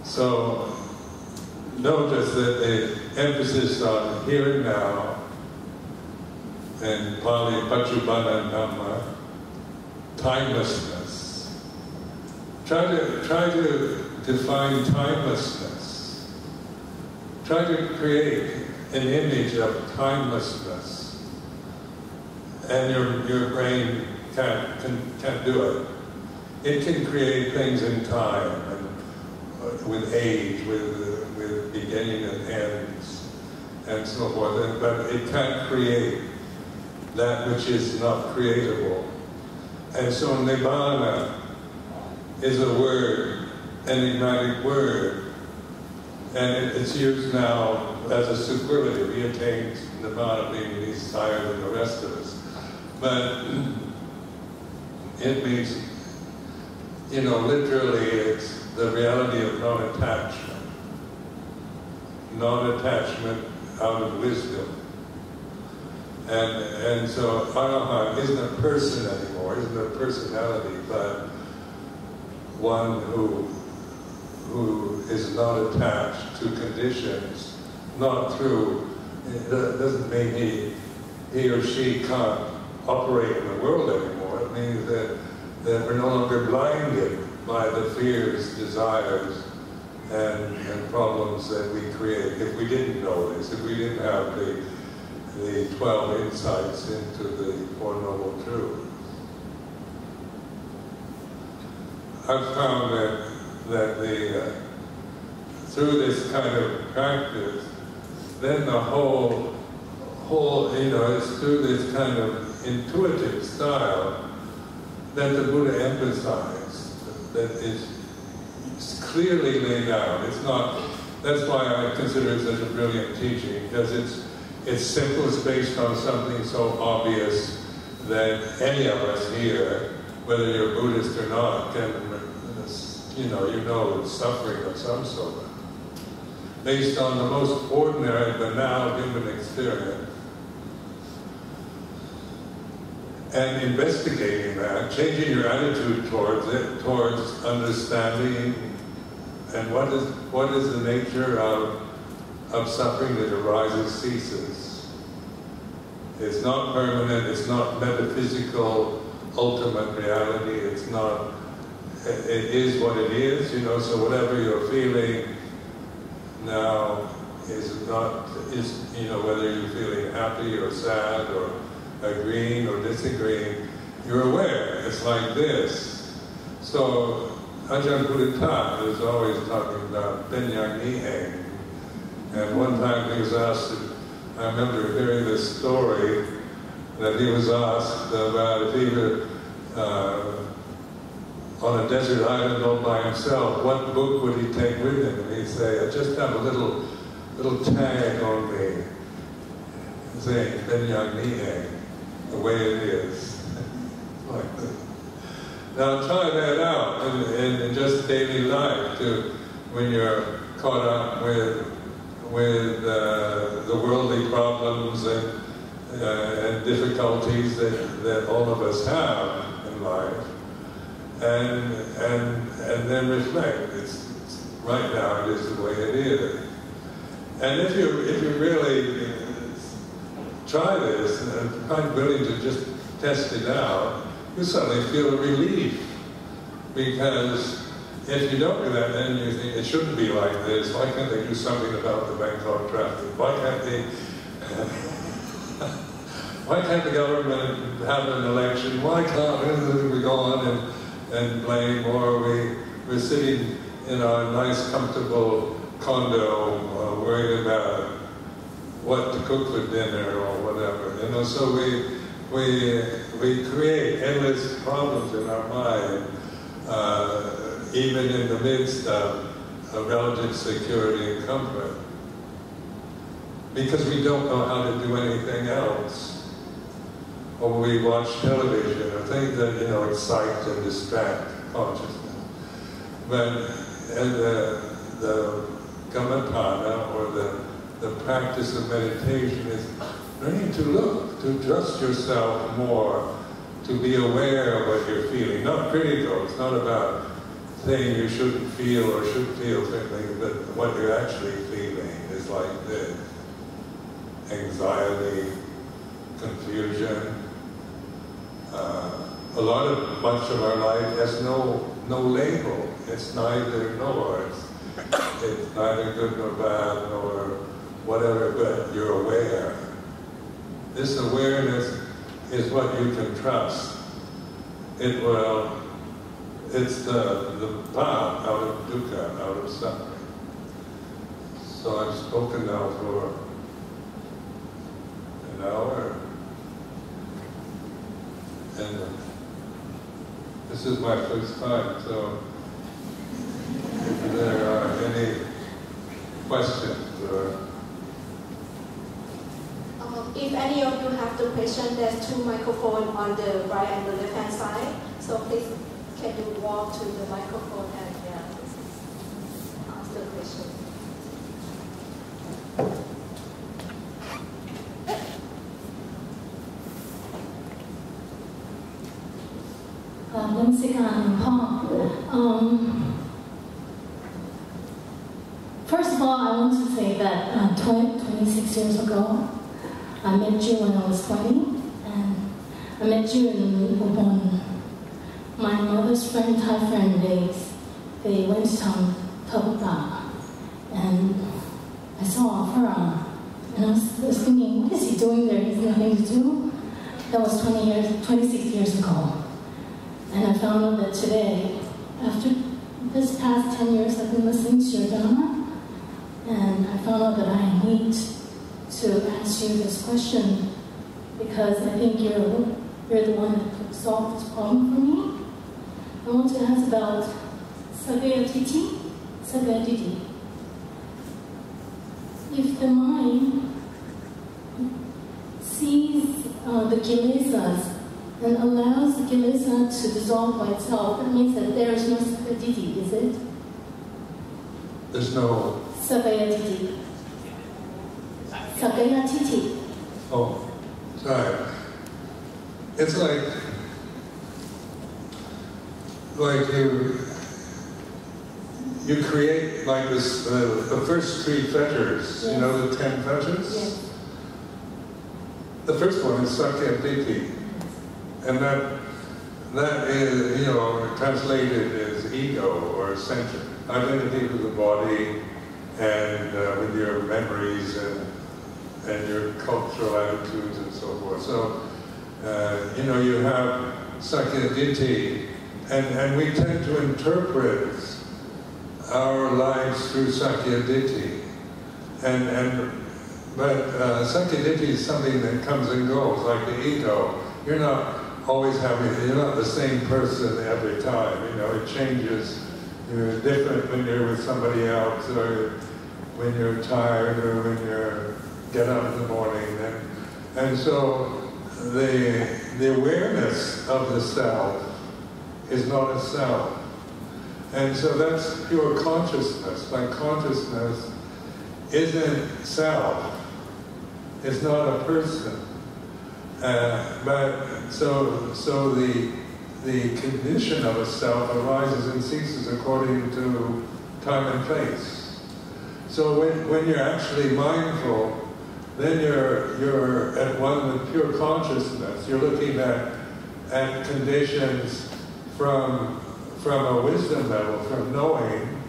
So, notice that the emphasis on here and now, and Pali Paccubana Dhamma, timelessness. Try to define timelessness. Try to create an image of timelessness. And your brain can't do it. It can create things in time, and with age, with beginning and ends, and so forth. But it can't create that which is not creatable. And so Nibbana is a word, an enigmatic word, and it's used now as a superlative. He attains Nibbana, being he's higher than the rest of us. But it means, you know, literally it's the reality of non-attachment. Non-attachment out of wisdom. And so Arahant isn't a person anymore, isn't a personality, but one who is not attached to conditions, not through, it doesn't mean he or she can't operate in the world anymore. It means that we're no longer blinded by the fears, desires, and problems that we create. If we didn't know this, if we didn't have the 12 insights into the Four Noble Truths. I've found that through this kind of practice, then the whole, you know, it's through this kind of intuitive style that the Buddha emphasized, that it's clearly laid out. It's not, that's why I consider it such a brilliant teaching, because it's It's simple, it's based on something so obvious that any of us here, whether you're Buddhist or not, can, you know suffering of some sort. Based on the most ordinary, banal human experience. And investigating that, changing your attitude towards it, towards understanding and what is the nature of suffering that arises, ceases. It's not permanent, it's not metaphysical, ultimate reality, it's not, it is what it is, you know, so whatever you're feeling now is not, you know, whether you're feeling happy or sad or agreeing or disagreeing, you're aware, it's like this. So, Ajahn Buddhadasa is always talking about Penyang Niheng. And one time he was asked, I remember hearing this story, that he was asked about if he were on a desert island all by himself, what book would he take with him? And he'd say, I just have a little tag on me, saying, Penyang Niheng, the way it is. Like that. Now try that out in just daily life, when you're caught up with the worldly problems and difficulties that all of us have in life, and then reflect. It's right now it is the way it is. And if you really try this and quite willing to just test it out, you suddenly feel relief, because if you don't do that, then you think, it shouldn't be like this. Why can't they do something about the Bangkok traffic? Why can't the government have an election? Why can't we go on and blame? Or we're sitting in our nice, comfortable condo, worried about what to cook for dinner or whatever. You know, so we create endless problems in our mind. Even in the midst of relative security and comfort. Because we don't know how to do anything else. Or we watch television, or things that, you know, excite and distract consciousness. But the gamatana, or the practice of meditation, is learning to look, to trust yourself more, to be aware of what you're feeling. Not critical, it's not about thing you shouldn't feel or should feel something, but what you're actually feeling is like this. Anxiety, confusion. Much of our life has no label. It's neither nor. It's neither good nor bad nor whatever, but you're aware. This awareness is what you can trust. It will. It's the path out of dukkha, out of suffering. So I've spoken now for an hour. And this is my first time, so if there are any questions or... if any of you have the question, there's two microphones on the right and the left hand side. So please, can you walk to the microphone and ask the question? First of all, I want to say that 26 years ago, I met you when I was 20, and I met you in Ubon. My mother's friend, Thai friend, they went to Theravada, and I saw her, and I was thinking, what is he doing there? He has nothing to do. That was 26 years ago. And I found out that today, after this past 10 years, I've been listening to your Dhamma, and I found out that I need to ask you this question, because I think you're the one that solved the problem for me. I want to ask about Sakkāya-diṭṭhi. If the mind the kilesas and allows the kilesa to dissolve by itself, that means that there is no sakkāya-diṭṭhi, is it? There's no... Sakkāya-diṭṭhi. Sakkāya-diṭṭhi. Oh, sorry. It's like you create like this, the first three fetters, yes. You know the 10 fetters? Yes. The first one is Sakkāya-diṭṭhi. And that is, you know, translated as ego or center, identity with the body and with your memories and your cultural attitudes and so forth. So, you know, you have Sakkāya-diṭṭhi, and we tend to interpret our lives through Sakkāya-diṭṭhi. But Sakkāya-diṭṭhi is something that comes and goes, like the ego. You're not always having, you're not the same person every time, you know, it changes. You're different when you're with somebody else, or when you're tired, or when you get up in the morning. And so the awareness of the self is not a self. And so that's pure consciousness. Like consciousness isn't self. It's not a person. So the condition of a self arises and ceases according to time and place. So when you're actually mindful, then you're at one with pure consciousness. You're looking at conditions from a wisdom level, from knowing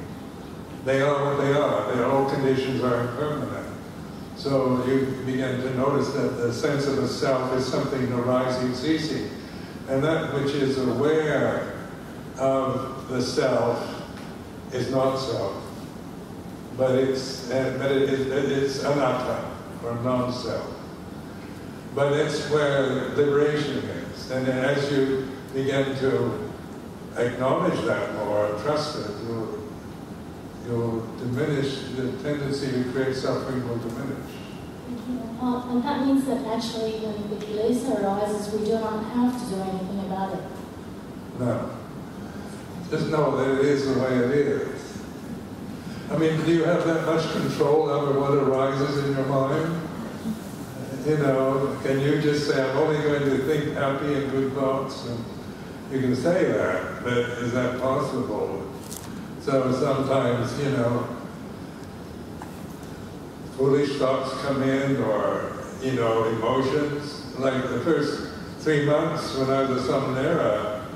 they are what they are. All conditions are impermanent. So you begin to notice that the sense of the self is something arising, ceasing. And that which is aware of the self is not self, but it's anatta, or non-self. But it's where liberation is. And then as you begin to acknowledge that more, trust it, you'll diminish, the tendency to create suffering will diminish. And that means that actually when the kilesa arises, we do not have to do anything about it. No. Just know that it is the way it is. I mean, do you have that much control over what arises in your mind? You know, can you just say, I'm only going to think happy and good thoughts? And you can say that, but is that possible? So sometimes, you know, foolish thoughts come in, or, you know, emotions. Like the first 3 months when I was a Samanera,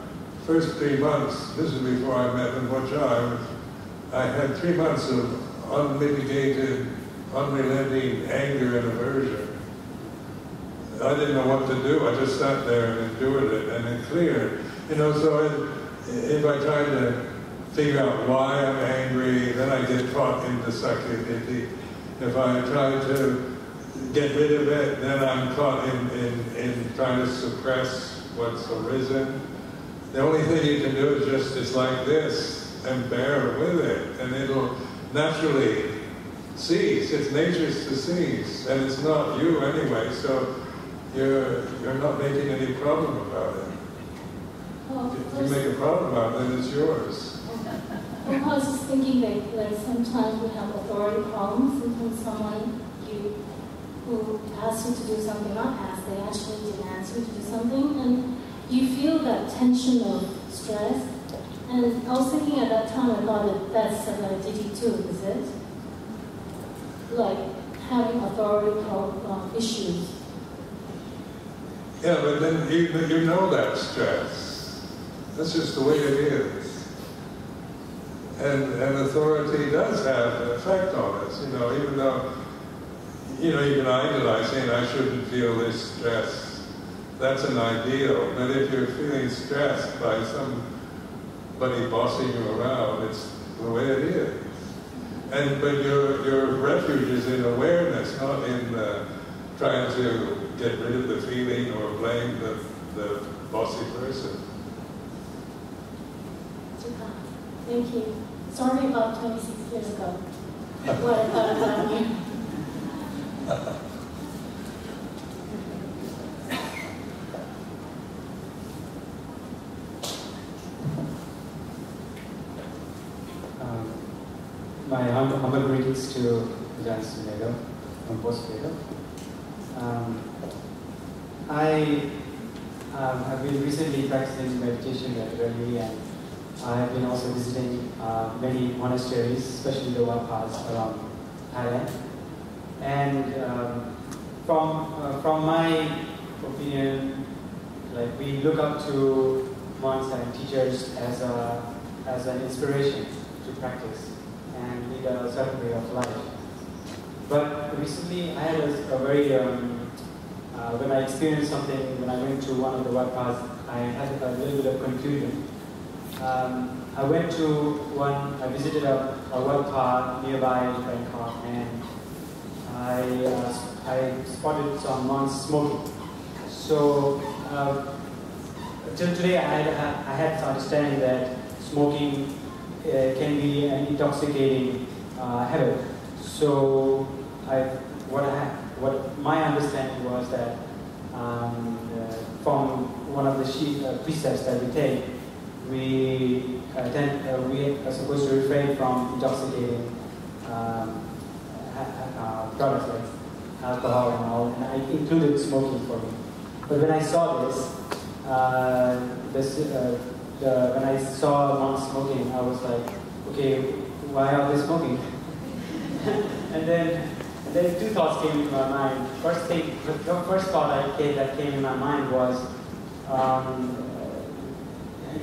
first 3 months, this is before I met in Wat Pas, I had 3 months of unmitigated, unrelenting anger and aversion. I didn't know what to do. I just sat there and endured it, and it cleared. You know, so if I tried to figure out why I'm angry, then I get caught into Sakkāya-diṭṭhi. If I try to get rid of it, then I'm caught in trying to suppress what's arisen. The only thing you can do is just, it's like this, and bear with it, and it'll naturally cease. It's nature's to cease, and it's not you anyway, so you're not making any problem about it. If you make a problem about it, then it's yours. Well, I was just thinking that sometimes we have authority problems, and when someone who asks you to do something, not ask, they actually demand you to do something, and you feel that tension of stress. And I was thinking at that time, I thought that that's Sakkāya-diṭṭhi too, is it? Like having authority issues. Yeah, but then you know that stress. That's just the way it is. And authority does have an effect on us, you know, even though, you know, even idealize saying I shouldn't feel this stress, that's an ideal. But if you're feeling stressed by somebody bossing you around, it's the way it is. And but your refuge is in awareness, not in trying to get rid of the feeling or blame the bossy person. Thank you. Sorry about 26 years ago. What I thought about you. Humble greetings to Ajahn Sumedho from Postgredo. I have been recently practicing meditation regularly, and I have been also visiting many monasteries, especially the Wat Pas around Thailand. And from my opinion, like, we look up to monks and teachers as an inspiration to practice and lead a certain way of life. But recently, I had a very when I experienced something, when I went to one of the Wat Pas, I had a little bit of confusion. I went to one, I visited a Wat Pas nearby in Bangkok, and I spotted some monks smoking. So until today, I had this understanding that smoking can be an intoxicating habit. So what my understanding was that from one of the precepts that we take, we are supposed to refrain from intoxicating products like alcohol and all, and I included smoking for me. But when I saw this, when I saw monks smoking, I was like, okay, why are they smoking? and then two thoughts came into my mind. The first thought that came in my mind was,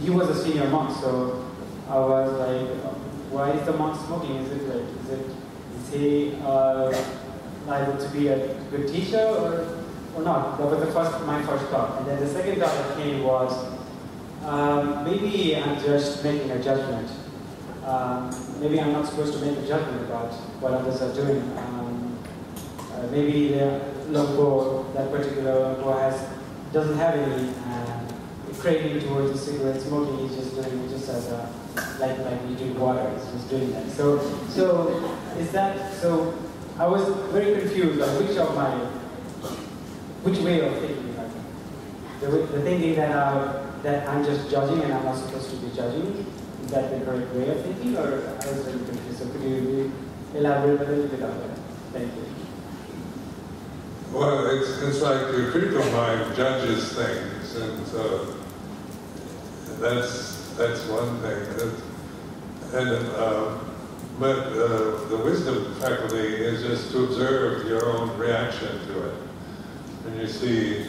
he was a senior monk, so I was like, why is the monk smoking? Is he liable to be a good teacher or not? That was my first thought. And then the second thought that came was, maybe I'm just making a judgment. Maybe I'm not supposed to make a judgment about what others are doing. Maybe that particular Luang Por doesn't have any craving towards the cigarette smoking. He's just doing it just as a like you drink water. He's just doing that. So I was very confused on which way of thinking. The thinking that I'm just judging and I'm not supposed to be judging. Is that the correct way of thinking, or I was very confused? So could you elaborate a little bit on that? Thank you. Well, it's like your critical mind judges things, and so that's one thing. But the wisdom faculty is just to observe your own reaction to it. When you see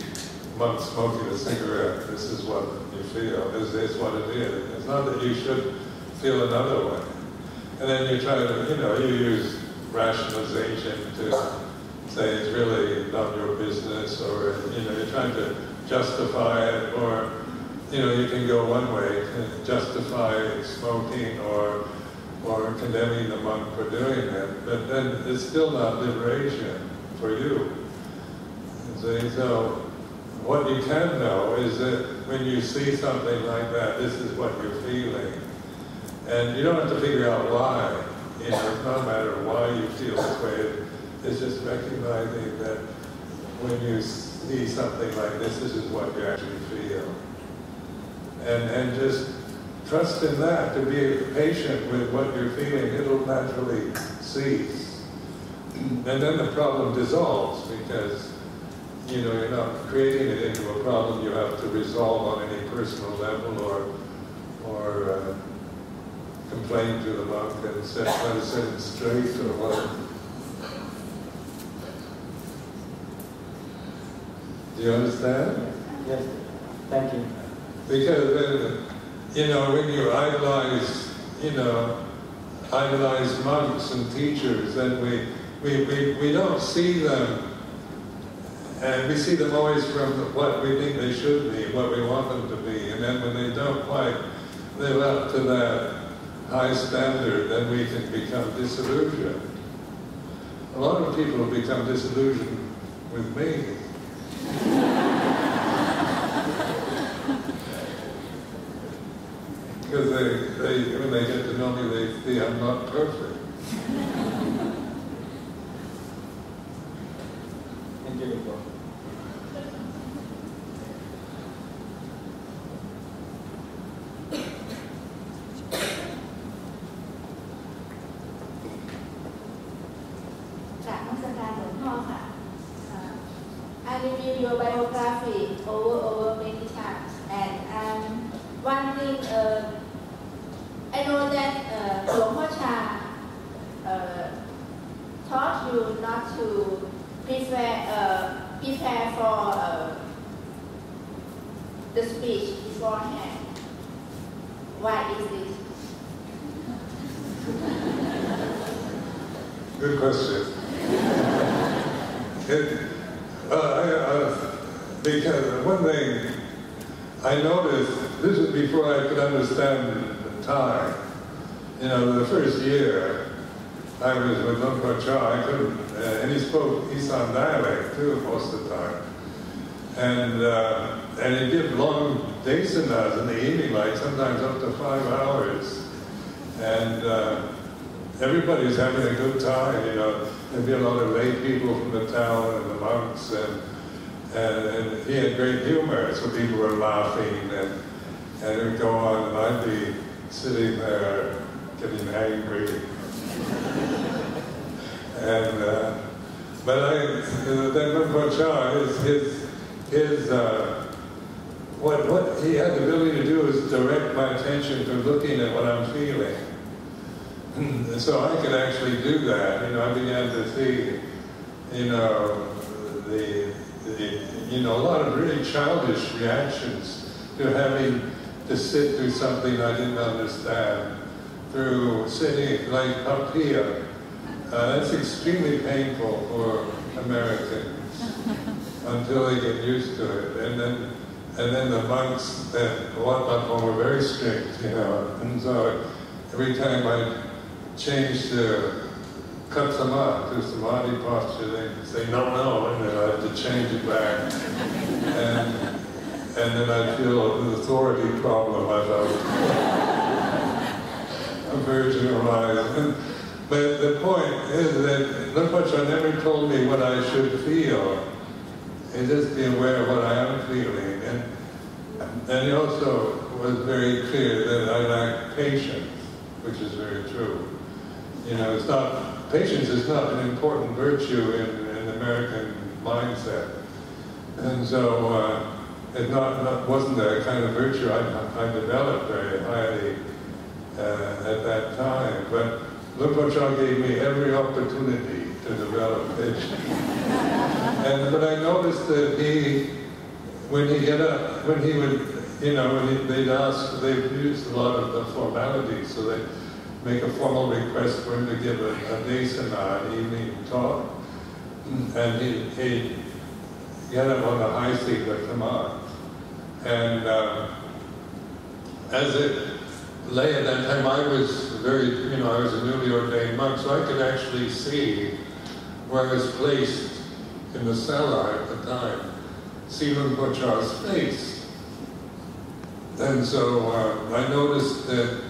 monk smoking a cigarette, this is what you feel. This is what it is. It's not that you should feel another way. And then you try to, you use rationalization to say it's really not your business, or you're trying to justify it, or you can go one way and justify smoking or condemning the monk for doing it, but then it's still not liberation for you. So what you can know is that when you see something like that, this is what you're feeling. And you don't have to figure out why. It's not a matter of why you feel this way. It's just recognizing that when you see something like this is what you actually feel. And just trust in that, to be patient with what you're feeling. It'll naturally cease. And then the problem dissolves, because you're not creating it into a problem you have to resolve on any personal level or complain to the monk and set him straight or what. Do you understand? Yes. Thank you. Because when you idolize, monks and teachers, then we don't see them. And we see them always from what we think they should be, what we want them to be. And then when they don't quite live up to that high standard, then we can become disillusioned. A lot of people have become disillusioned with me. Because when they get to know me, they think I'm not perfect. Thank you. I read your biography over many times, and one thing I know that Luang Por Chah taught you not to prepare for the speech beforehand. Why is this? Good question. Because one thing I noticed, this is before I could understand time. You know, the first year I was with Luang Por Chah, I couldn't, and he spoke Isan dialect too most of the time. And he did long dasanas in the evening, like sometimes up to 5 hours. And everybody's having a good time, you know. There'd be a lot of lay people from the town and the monks, and he had great humor, so people were laughing, and it would go on, and I'd be sitting there getting angry. And but then Luang Por Chah, what he had the ability to do is direct my attention to looking at what I'm feeling. And so I could actually do that. You know, I began to see, you know, a lot of really childish reactions to having to sit through something I didn't understand, through sitting like papilla. That's extremely painful for Americans until they get used to it. And then the monks at Wat Pas were very strict, you know. And so every time I changed the Katsama to Samadhi posture, they'd say, no, and then I'd have to change it back. And then I'd feel an authority problem. I felt a virgin arrived. But the point is that Luang Por Chah never told me what I should feel. He just be aware of what I am feeling. And he also was very clear that I lack patience, which is very true. You know, it's not, patience is not an important virtue in American mindset. And so it wasn't a kind of virtue I developed very highly at that time. But Luang Por Chah gave me every opportunity to develop patience. But I noticed that they've used a lot of the formalities, so they make a formal request for him to give a desana, an evening talk. And he got up on the high seat of command. And as it lay at that time, I was a newly ordained monk, so I could actually see where I was placed in the cellar at the time, see Luang Por Chah's face. And so I noticed that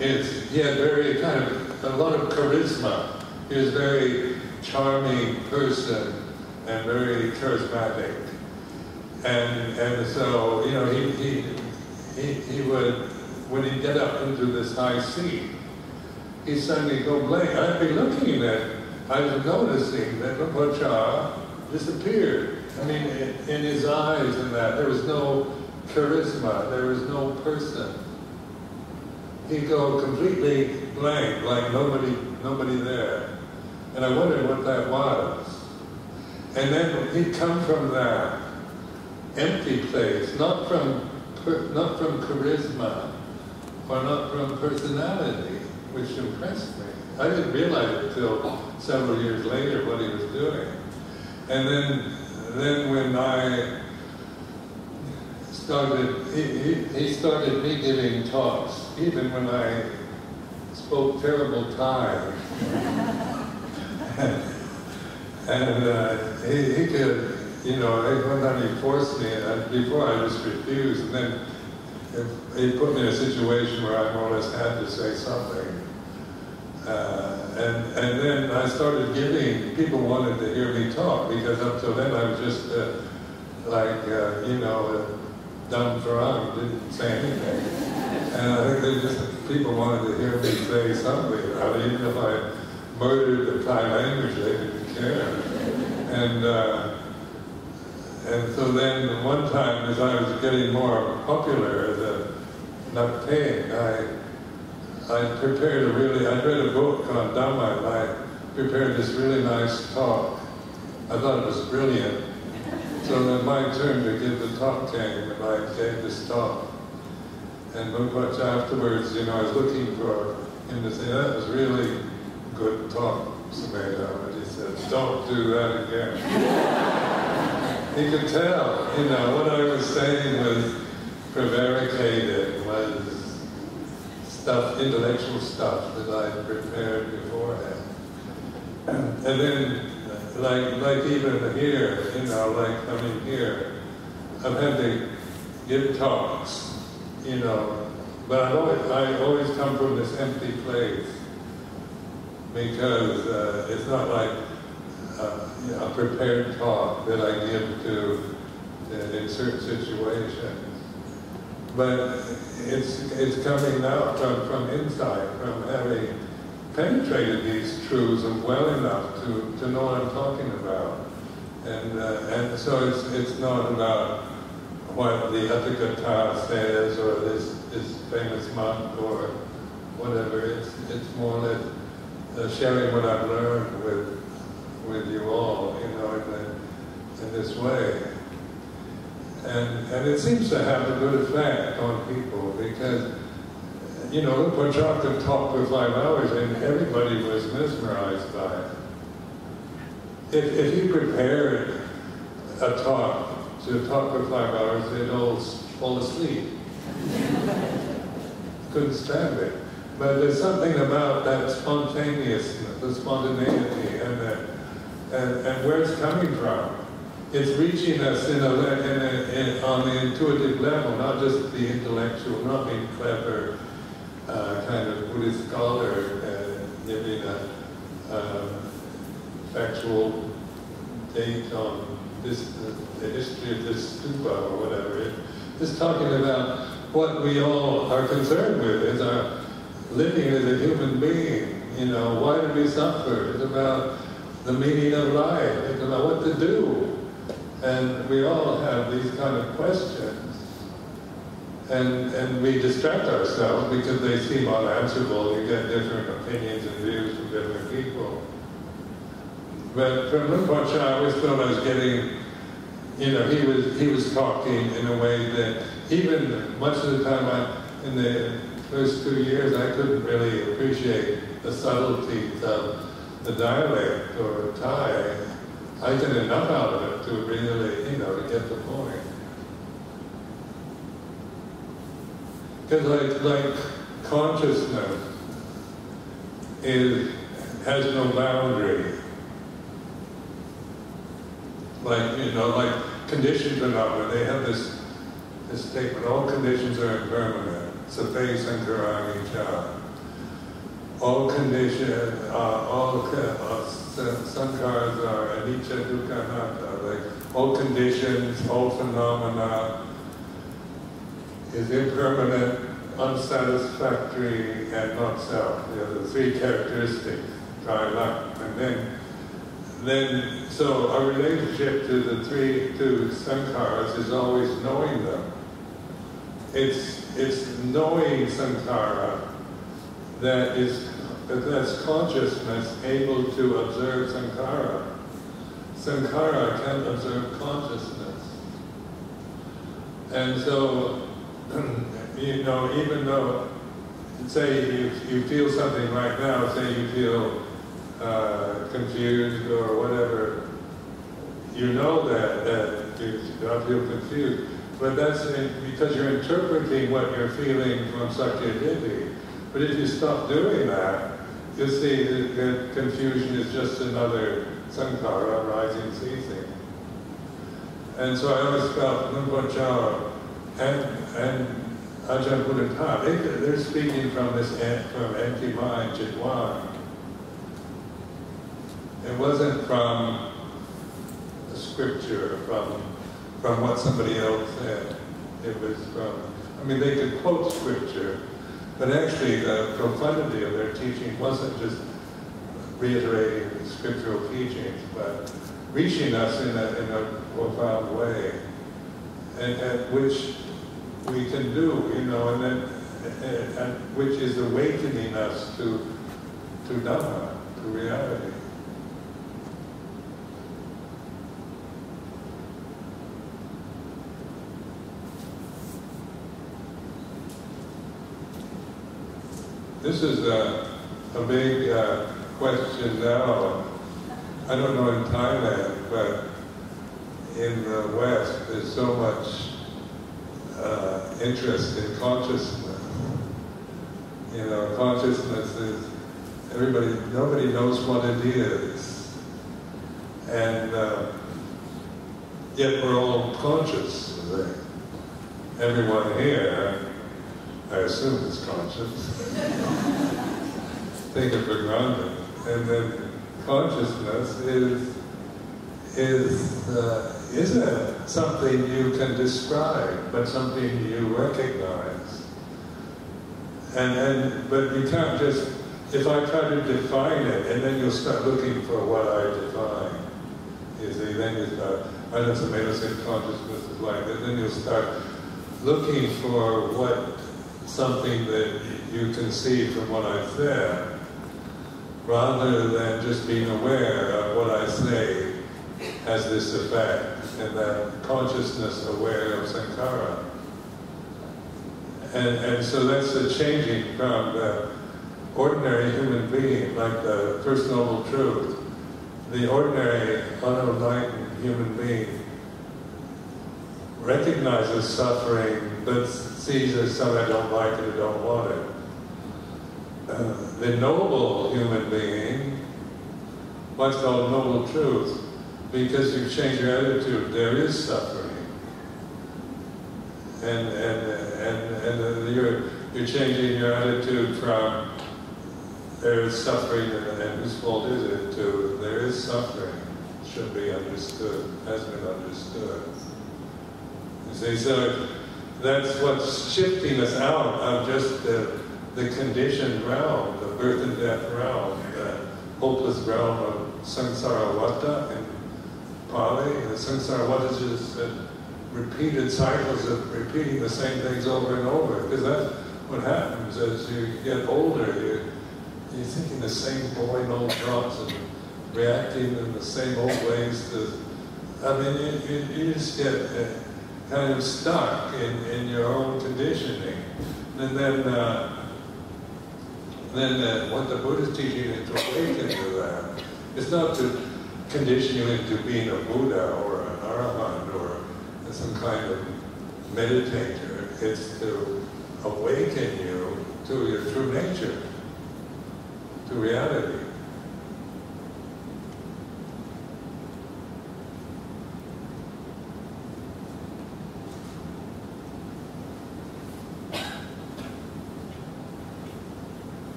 he had very a lot of charisma. He was a very charming person and very charismatic. And so, you know, he would, when he'd get up into this high seat, he'd suddenly go blank. I'd be looking at, I was noticing that Luang Por Chah disappeared. I mean, in his eyes and that, there was no charisma, there was no person. He'd go completely blank, like nobody there. And I wondered what that was. And then he'd come from that empty place, not from charisma, or not from personality, which impressed me. I didn't realize it till several years later what he was doing. And then when I started, he started me giving talks, even when I spoke terrible Thai. He could, you know, one time he forced me, and before I just refused, and then he put me in a situation where I more or less had to say something. And then I started giving, people wanted to hear me talk, because up till then I was just dumb drunk, didn't say anything. And I think people wanted to hear me say something. I mean, even if I murdered the Thai language, they didn't care. And And so then one time, as I was getting more popular as a Napteng, I read a book on Dhamma, and I prepared this really nice talk. I thought it was brilliant. So then my turn to give the talk came, and I gave this talk. And not much afterwards, you know, I was looking for him to say, that was really good talk, Sumedho. And he said, don't do that again. He could tell, you know, what I was saying was prevaricated, was stuff, intellectual stuff that I had prepared beforehand. And then, like even here, you know, like coming here, I've had to give talks, you know, but I always come from this empty place because it's not like a prepared talk that I give to in certain situations, but it's coming out from inside, from having penetrated these truths well enough to know what I'm talking about, and so it's not about what the Atthakatha says or this famous monk or whatever. It's more or less sharing what I've learned with you all, you know, in this way. And it seems to have a good effect on people because, you know, Luang Por Chah could talk for 5 hours and everybody was mesmerized by it. If you prepared a talk to talk for 5 hours, they'd all fall asleep. Couldn't stand it. But there's something about that spontaneousness, the spontaneity, and where it's coming from. It's reaching us on the intuitive level, not just the intellectual, not being clever, kind of Buddhist scholar, giving a factual date on this, the history of this stupa or whatever. It's talking about what we all are concerned with, is our living as a human being. You know, why do we suffer? It's about the meaning of life, it's about what to do. And we all have these kind of questions. And we distract ourselves because they seem unanswerable. You get different opinions and views from different people. But from Luang Por Chah, I always thought I was getting, you know, he was talking in a way that even much of the time in the first 2 years, I couldn't really appreciate the subtleties of the dialect or Thai. I get enough out of it to really, you know, to get the point. Because like consciousness has no boundary. Like, you know, like conditions are not, they have this statement, all conditions are impermanent. Sape Sankara. All conditions, all sankharas are anicca, dukkha, anatta. Like all conditions, all phenomena is impermanent, unsatisfactory, and not self. You know, the three characteristics, trilak, and then so our relationship to the three sankharas is always knowing them. It's knowing sankhara. That's consciousness able to observe sankhara. Sankhara can observe consciousness. And so, you know, even though, say you feel something right now, say you feel confused or whatever, you know that you don't feel confused, but that's because you're interpreting what you're feeling from Sakkāya-diṭṭhi. But if you stop doing that, you'll see that confusion is just another sankhara, rising, ceasing. And so I always felt Luang Por Chah and Ajahn Buddhadasa, they're speaking from this empty mind, Jitwan. It wasn't from the scripture, from what somebody else said. It was from, I mean, they could quote scripture, but actually, the profundity of their teaching wasn't just reiterating the scriptural teachings, but reaching us in a profound way, and at which we can do, and then, and which is awakening us to Dhamma, to reality. This is a big question now. I don't know in Thailand, but in the West, there's so much interest in consciousness. Consciousness is nobody knows what it is, and yet we're all conscious of it. Everyone here, I assume, is conscious. Take it for granted. And then consciousness isn't something you can describe, but something you recognize. But you can't just, if I try to define it, and then you'll start looking for what I define. You see, then you start, I know some people say consciousness is like that, then you'll start looking for what something that you can see from what I said, rather than just being aware of what I say has this effect, and that consciousness aware of Sankhara. And so that's the changing from the ordinary human being, like the First Noble Truth. The ordinary, unenlightened human being recognizes suffering, but sees as something I don't like it, I don't want it. The noble human being, what's called noble truth, because you've changed your attitude, there is suffering. And you're changing your attitude from there is suffering and whose fault is it, to there is suffering, should be understood, has been understood. You see, so that's what's shifting us out of just the conditioned realm, the birth and death realm, the hopeless realm of Samsaravatta in Pali. And Samsaravatta is just repeated cycles of repeating the same things over and over, because that's what happens as you get older. You're thinking the same boring old thoughts and reacting in the same old ways. You just get kind of stuck in your own conditioning. And then what the Buddha's teaching is to awaken to that. It's not to condition you into being a Buddha or an Arahant or some kind of meditator. It's to awaken you to your true nature, to reality.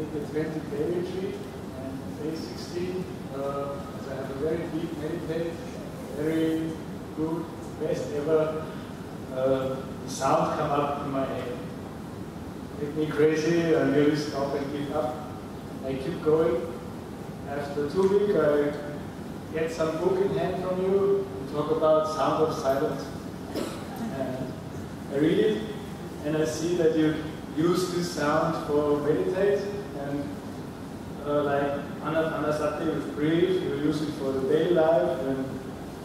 I went to Bay Retreat, and in May 16, so I had a very deep meditation, very good, best ever. The sound come up in my head. Make me crazy, I nearly stop and give up. I keep going. After 2 weeks, I get some book in hand from you, and talk about sound of silence. And I read it, and I see that you use this sound for meditate. Like Anasati with grief, you use it for the daily life when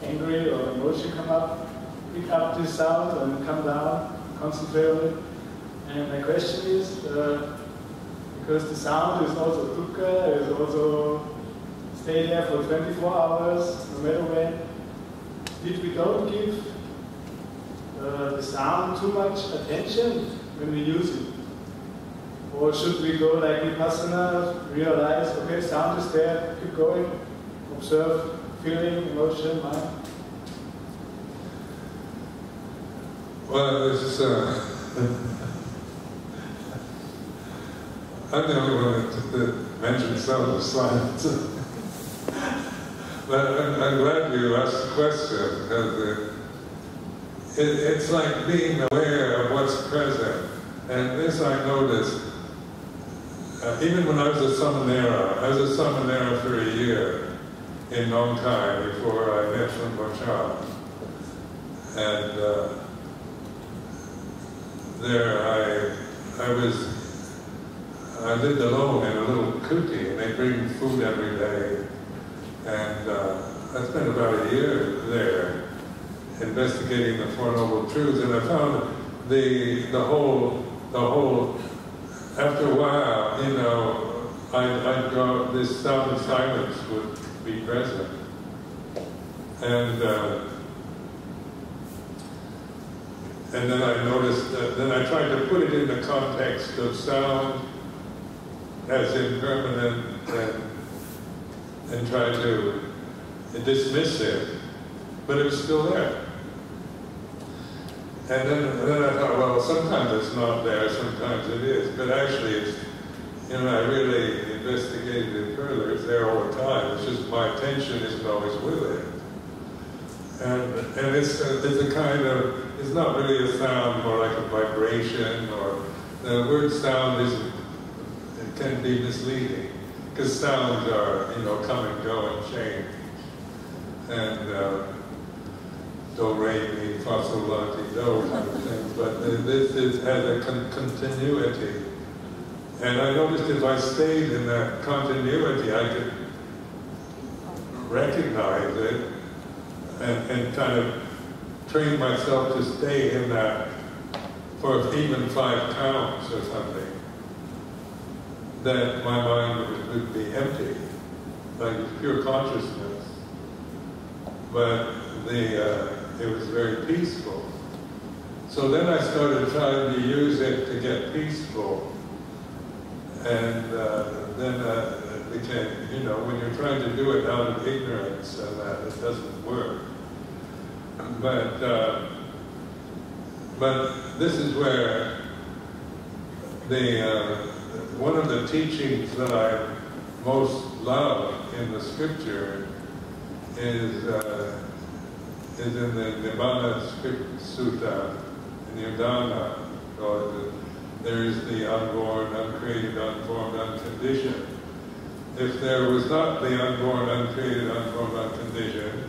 angry or emotion come up. Pick up this sound and come down, concentrate on it. And my question is, because the sound is also dukkha, is also stay there for 24 hours, no matter when. If we don't give the sound too much attention when we use it, or should we go like Vipassana, realize, okay, sound is there, keep going, observe, feeling, emotion, mind? Well, this is, I'm the only one that mentioned sound of silence. But I'm glad you asked the question, because it's like being aware of what's present. And this I noticed Even when I was a Samanera, I was a Samanera for a year in Nong Khai before I met Luang Por Chah. And there I lived alone in a little kuti, and they bring food every day. And I spent about a year there investigating the Four Noble Truths, and I found the whole after a while, you know, I'd go, this sound of silence would be present. And then I noticed, then I tried to put it in the context of sound as impermanent, and tried to dismiss it, but it was still there. And then I thought, well, sometimes it's not there, sometimes it is. But actually, it's, you know, I really investigated it further. It's there all the time. It's just my attention isn't always with it. And it's a kind of, it's not really a sound, more like a vibration, or the word sound isn't, it can be misleading, because sounds are, you know, come and go and change. And do, re, mi, fa, sol, la, ti, do kind of things, but this has a continuity. And I noticed if I stayed in that continuity, I could recognize it and kind of train myself to stay in that for even 5 counts or something. That my mind would be empty, like pure consciousness. But it was very peaceful. So then I started trying to use it to get peaceful. And then it became, you know, when you're trying to do it out of ignorance and that, it doesn't work. But this is where one of the teachings that I most love in the scripture is in the Nibbana Sutta, in the Dana. There is the unborn, uncreated, unformed, unconditioned. If there was not the unborn, uncreated, unformed, unconditioned,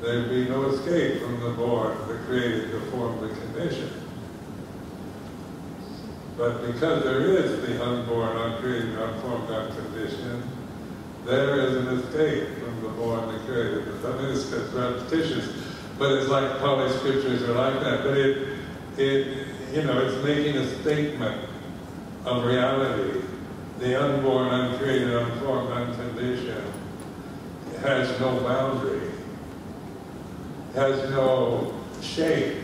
there'd be no escape from the born, the created, the formed, the conditioned. But because there is the unborn, uncreated, unformed, unconditioned, there is an escape from the born, the created. I mean, it's repetitious, but it's like Pali scriptures are like that. But it, you know, it's making a statement of reality. The unborn, uncreated, unformed, unconditioned has no boundary, has no shape,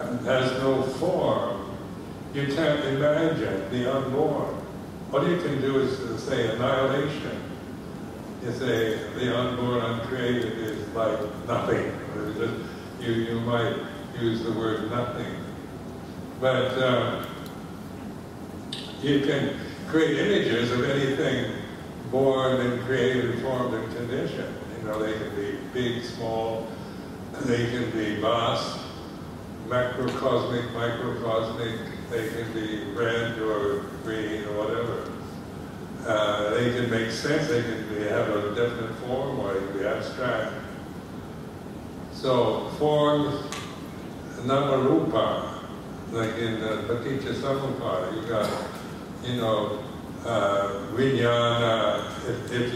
has no form. You can't imagine the unborn. What you can do is to say annihilation. You say the unborn, uncreated is like nothing. You might use the word nothing. But you can create images of anything born and created, formed and conditioned. You know, they can be big, small, they can be vast, macrocosmic, microcosmic. They can be red or green or whatever. They can make sense, they can have a definite form, or they can be abstract. So forms, Nama Rupa, like in the Paticca Samuppada, you got, you know, vijnana. If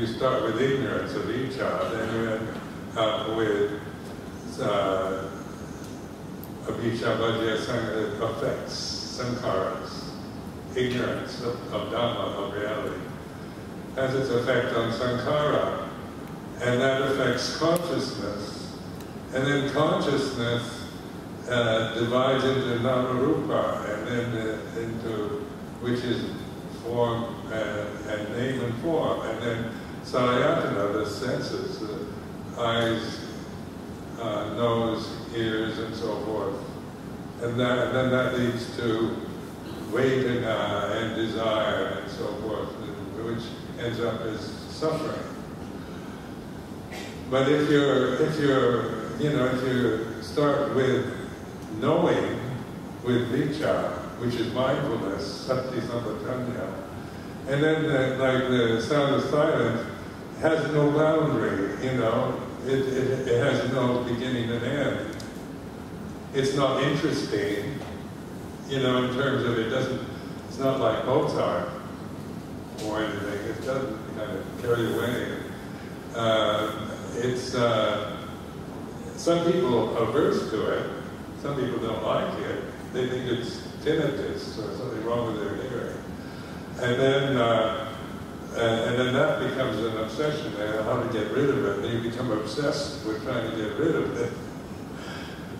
you start with ignorance of Icha, then you end up with affects, sankharas, ignorance of Dhamma, of reality, has its effect on sankhara, and that affects consciousness. And then consciousness divides into Nama Rupa, and then into, which is form and name and form, and then sarayatana, the senses, the eyes, nose, ears, and so forth. And then that leads to vedana and desire and so forth, which ends up as suffering. But if you start with knowing, with vichara, which is mindfulness, Sati Sampajañña. And then, like the sound of silence, has no boundary, you know. It has no beginning and end. It's not interesting, you know, in terms of it doesn't, it's not like Mozart or anything. It doesn't kind of carry away. Some people are averse to it. Some people don't like it. They think it's tinnitus or something wrong with their hearing. And then that becomes an obsession, and how to get rid of it, and you become obsessed with trying to get rid of it.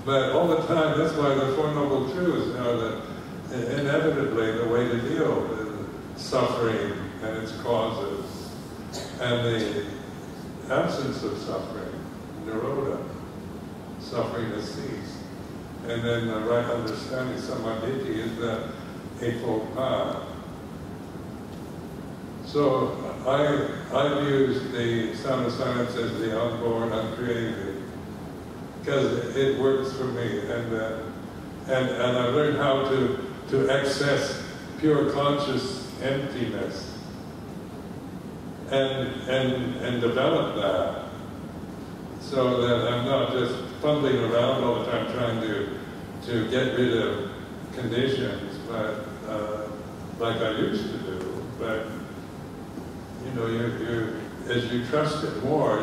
But all the time, that's why the Four Noble Truths are inevitably the way to deal with suffering and its causes, and the absence of suffering, Niroda, suffering to cease. And then the right understanding, samadhi, is the Eightfold Path. So I've used the sound of silence as the unborn, uncreated, because it works for me, and I've learned how to access pure conscious emptiness, and develop that, so that I'm not just fumbling around all the time trying to get rid of conditions, but like I used to do, but. You know, as you trust it more,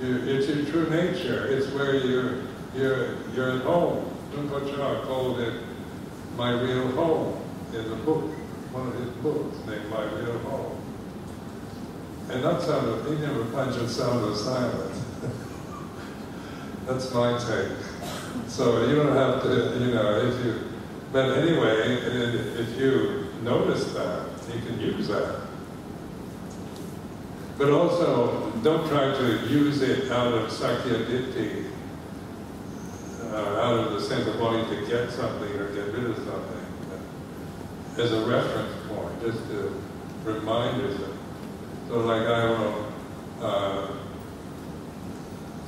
it's your true nature. It's where you're at home. Luang Por Chah called it "My Real Home" in the book, one of his books named "My Real Home." And that's how he never finds the sound of silence. That's my take. So you don't have to, you know, if you. But anyway, if you notice that, you can use that. But also, don't try to use it out of Sakkāya-diṭṭhi, out of the sense of wanting to get something or get rid of something, but as a reference point, just to remind yourself. So like I will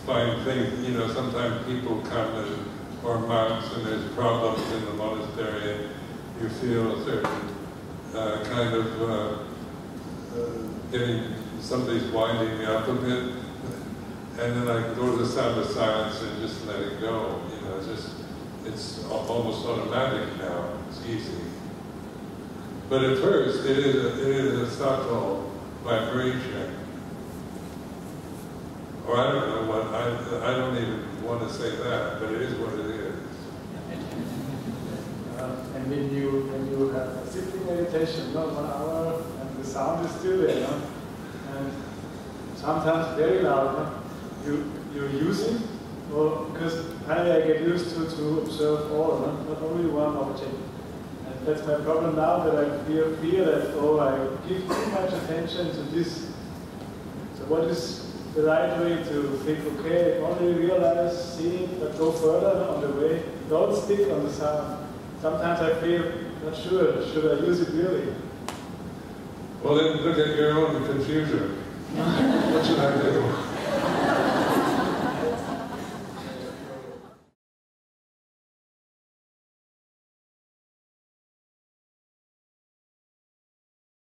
find things, you know, sometimes people come and, or monks, and there's problems in the monastery, and you feel a certain kind of getting, somebody's winding me up a bit, and then I go to the sound of silence and just let it go. You know, it's almost automatic now. It's easy. But at first, it is a subtle vibration. Or I don't know what I don't even want to say that, but it is what it is. And when you have a sitting meditation, not 1 hour, and the sound is still there. No? And sometimes very loud, you're using, or because I get used to observe all, not only one object. And that's my problem now, that I fear that, oh, I give too much attention to this. So what is the right way to think, okay, only realize, see, but go further on the way. Don't stick on the sound. Sometimes I feel, not sure, should I use it really? Well, then look at your own confusion. What should I do?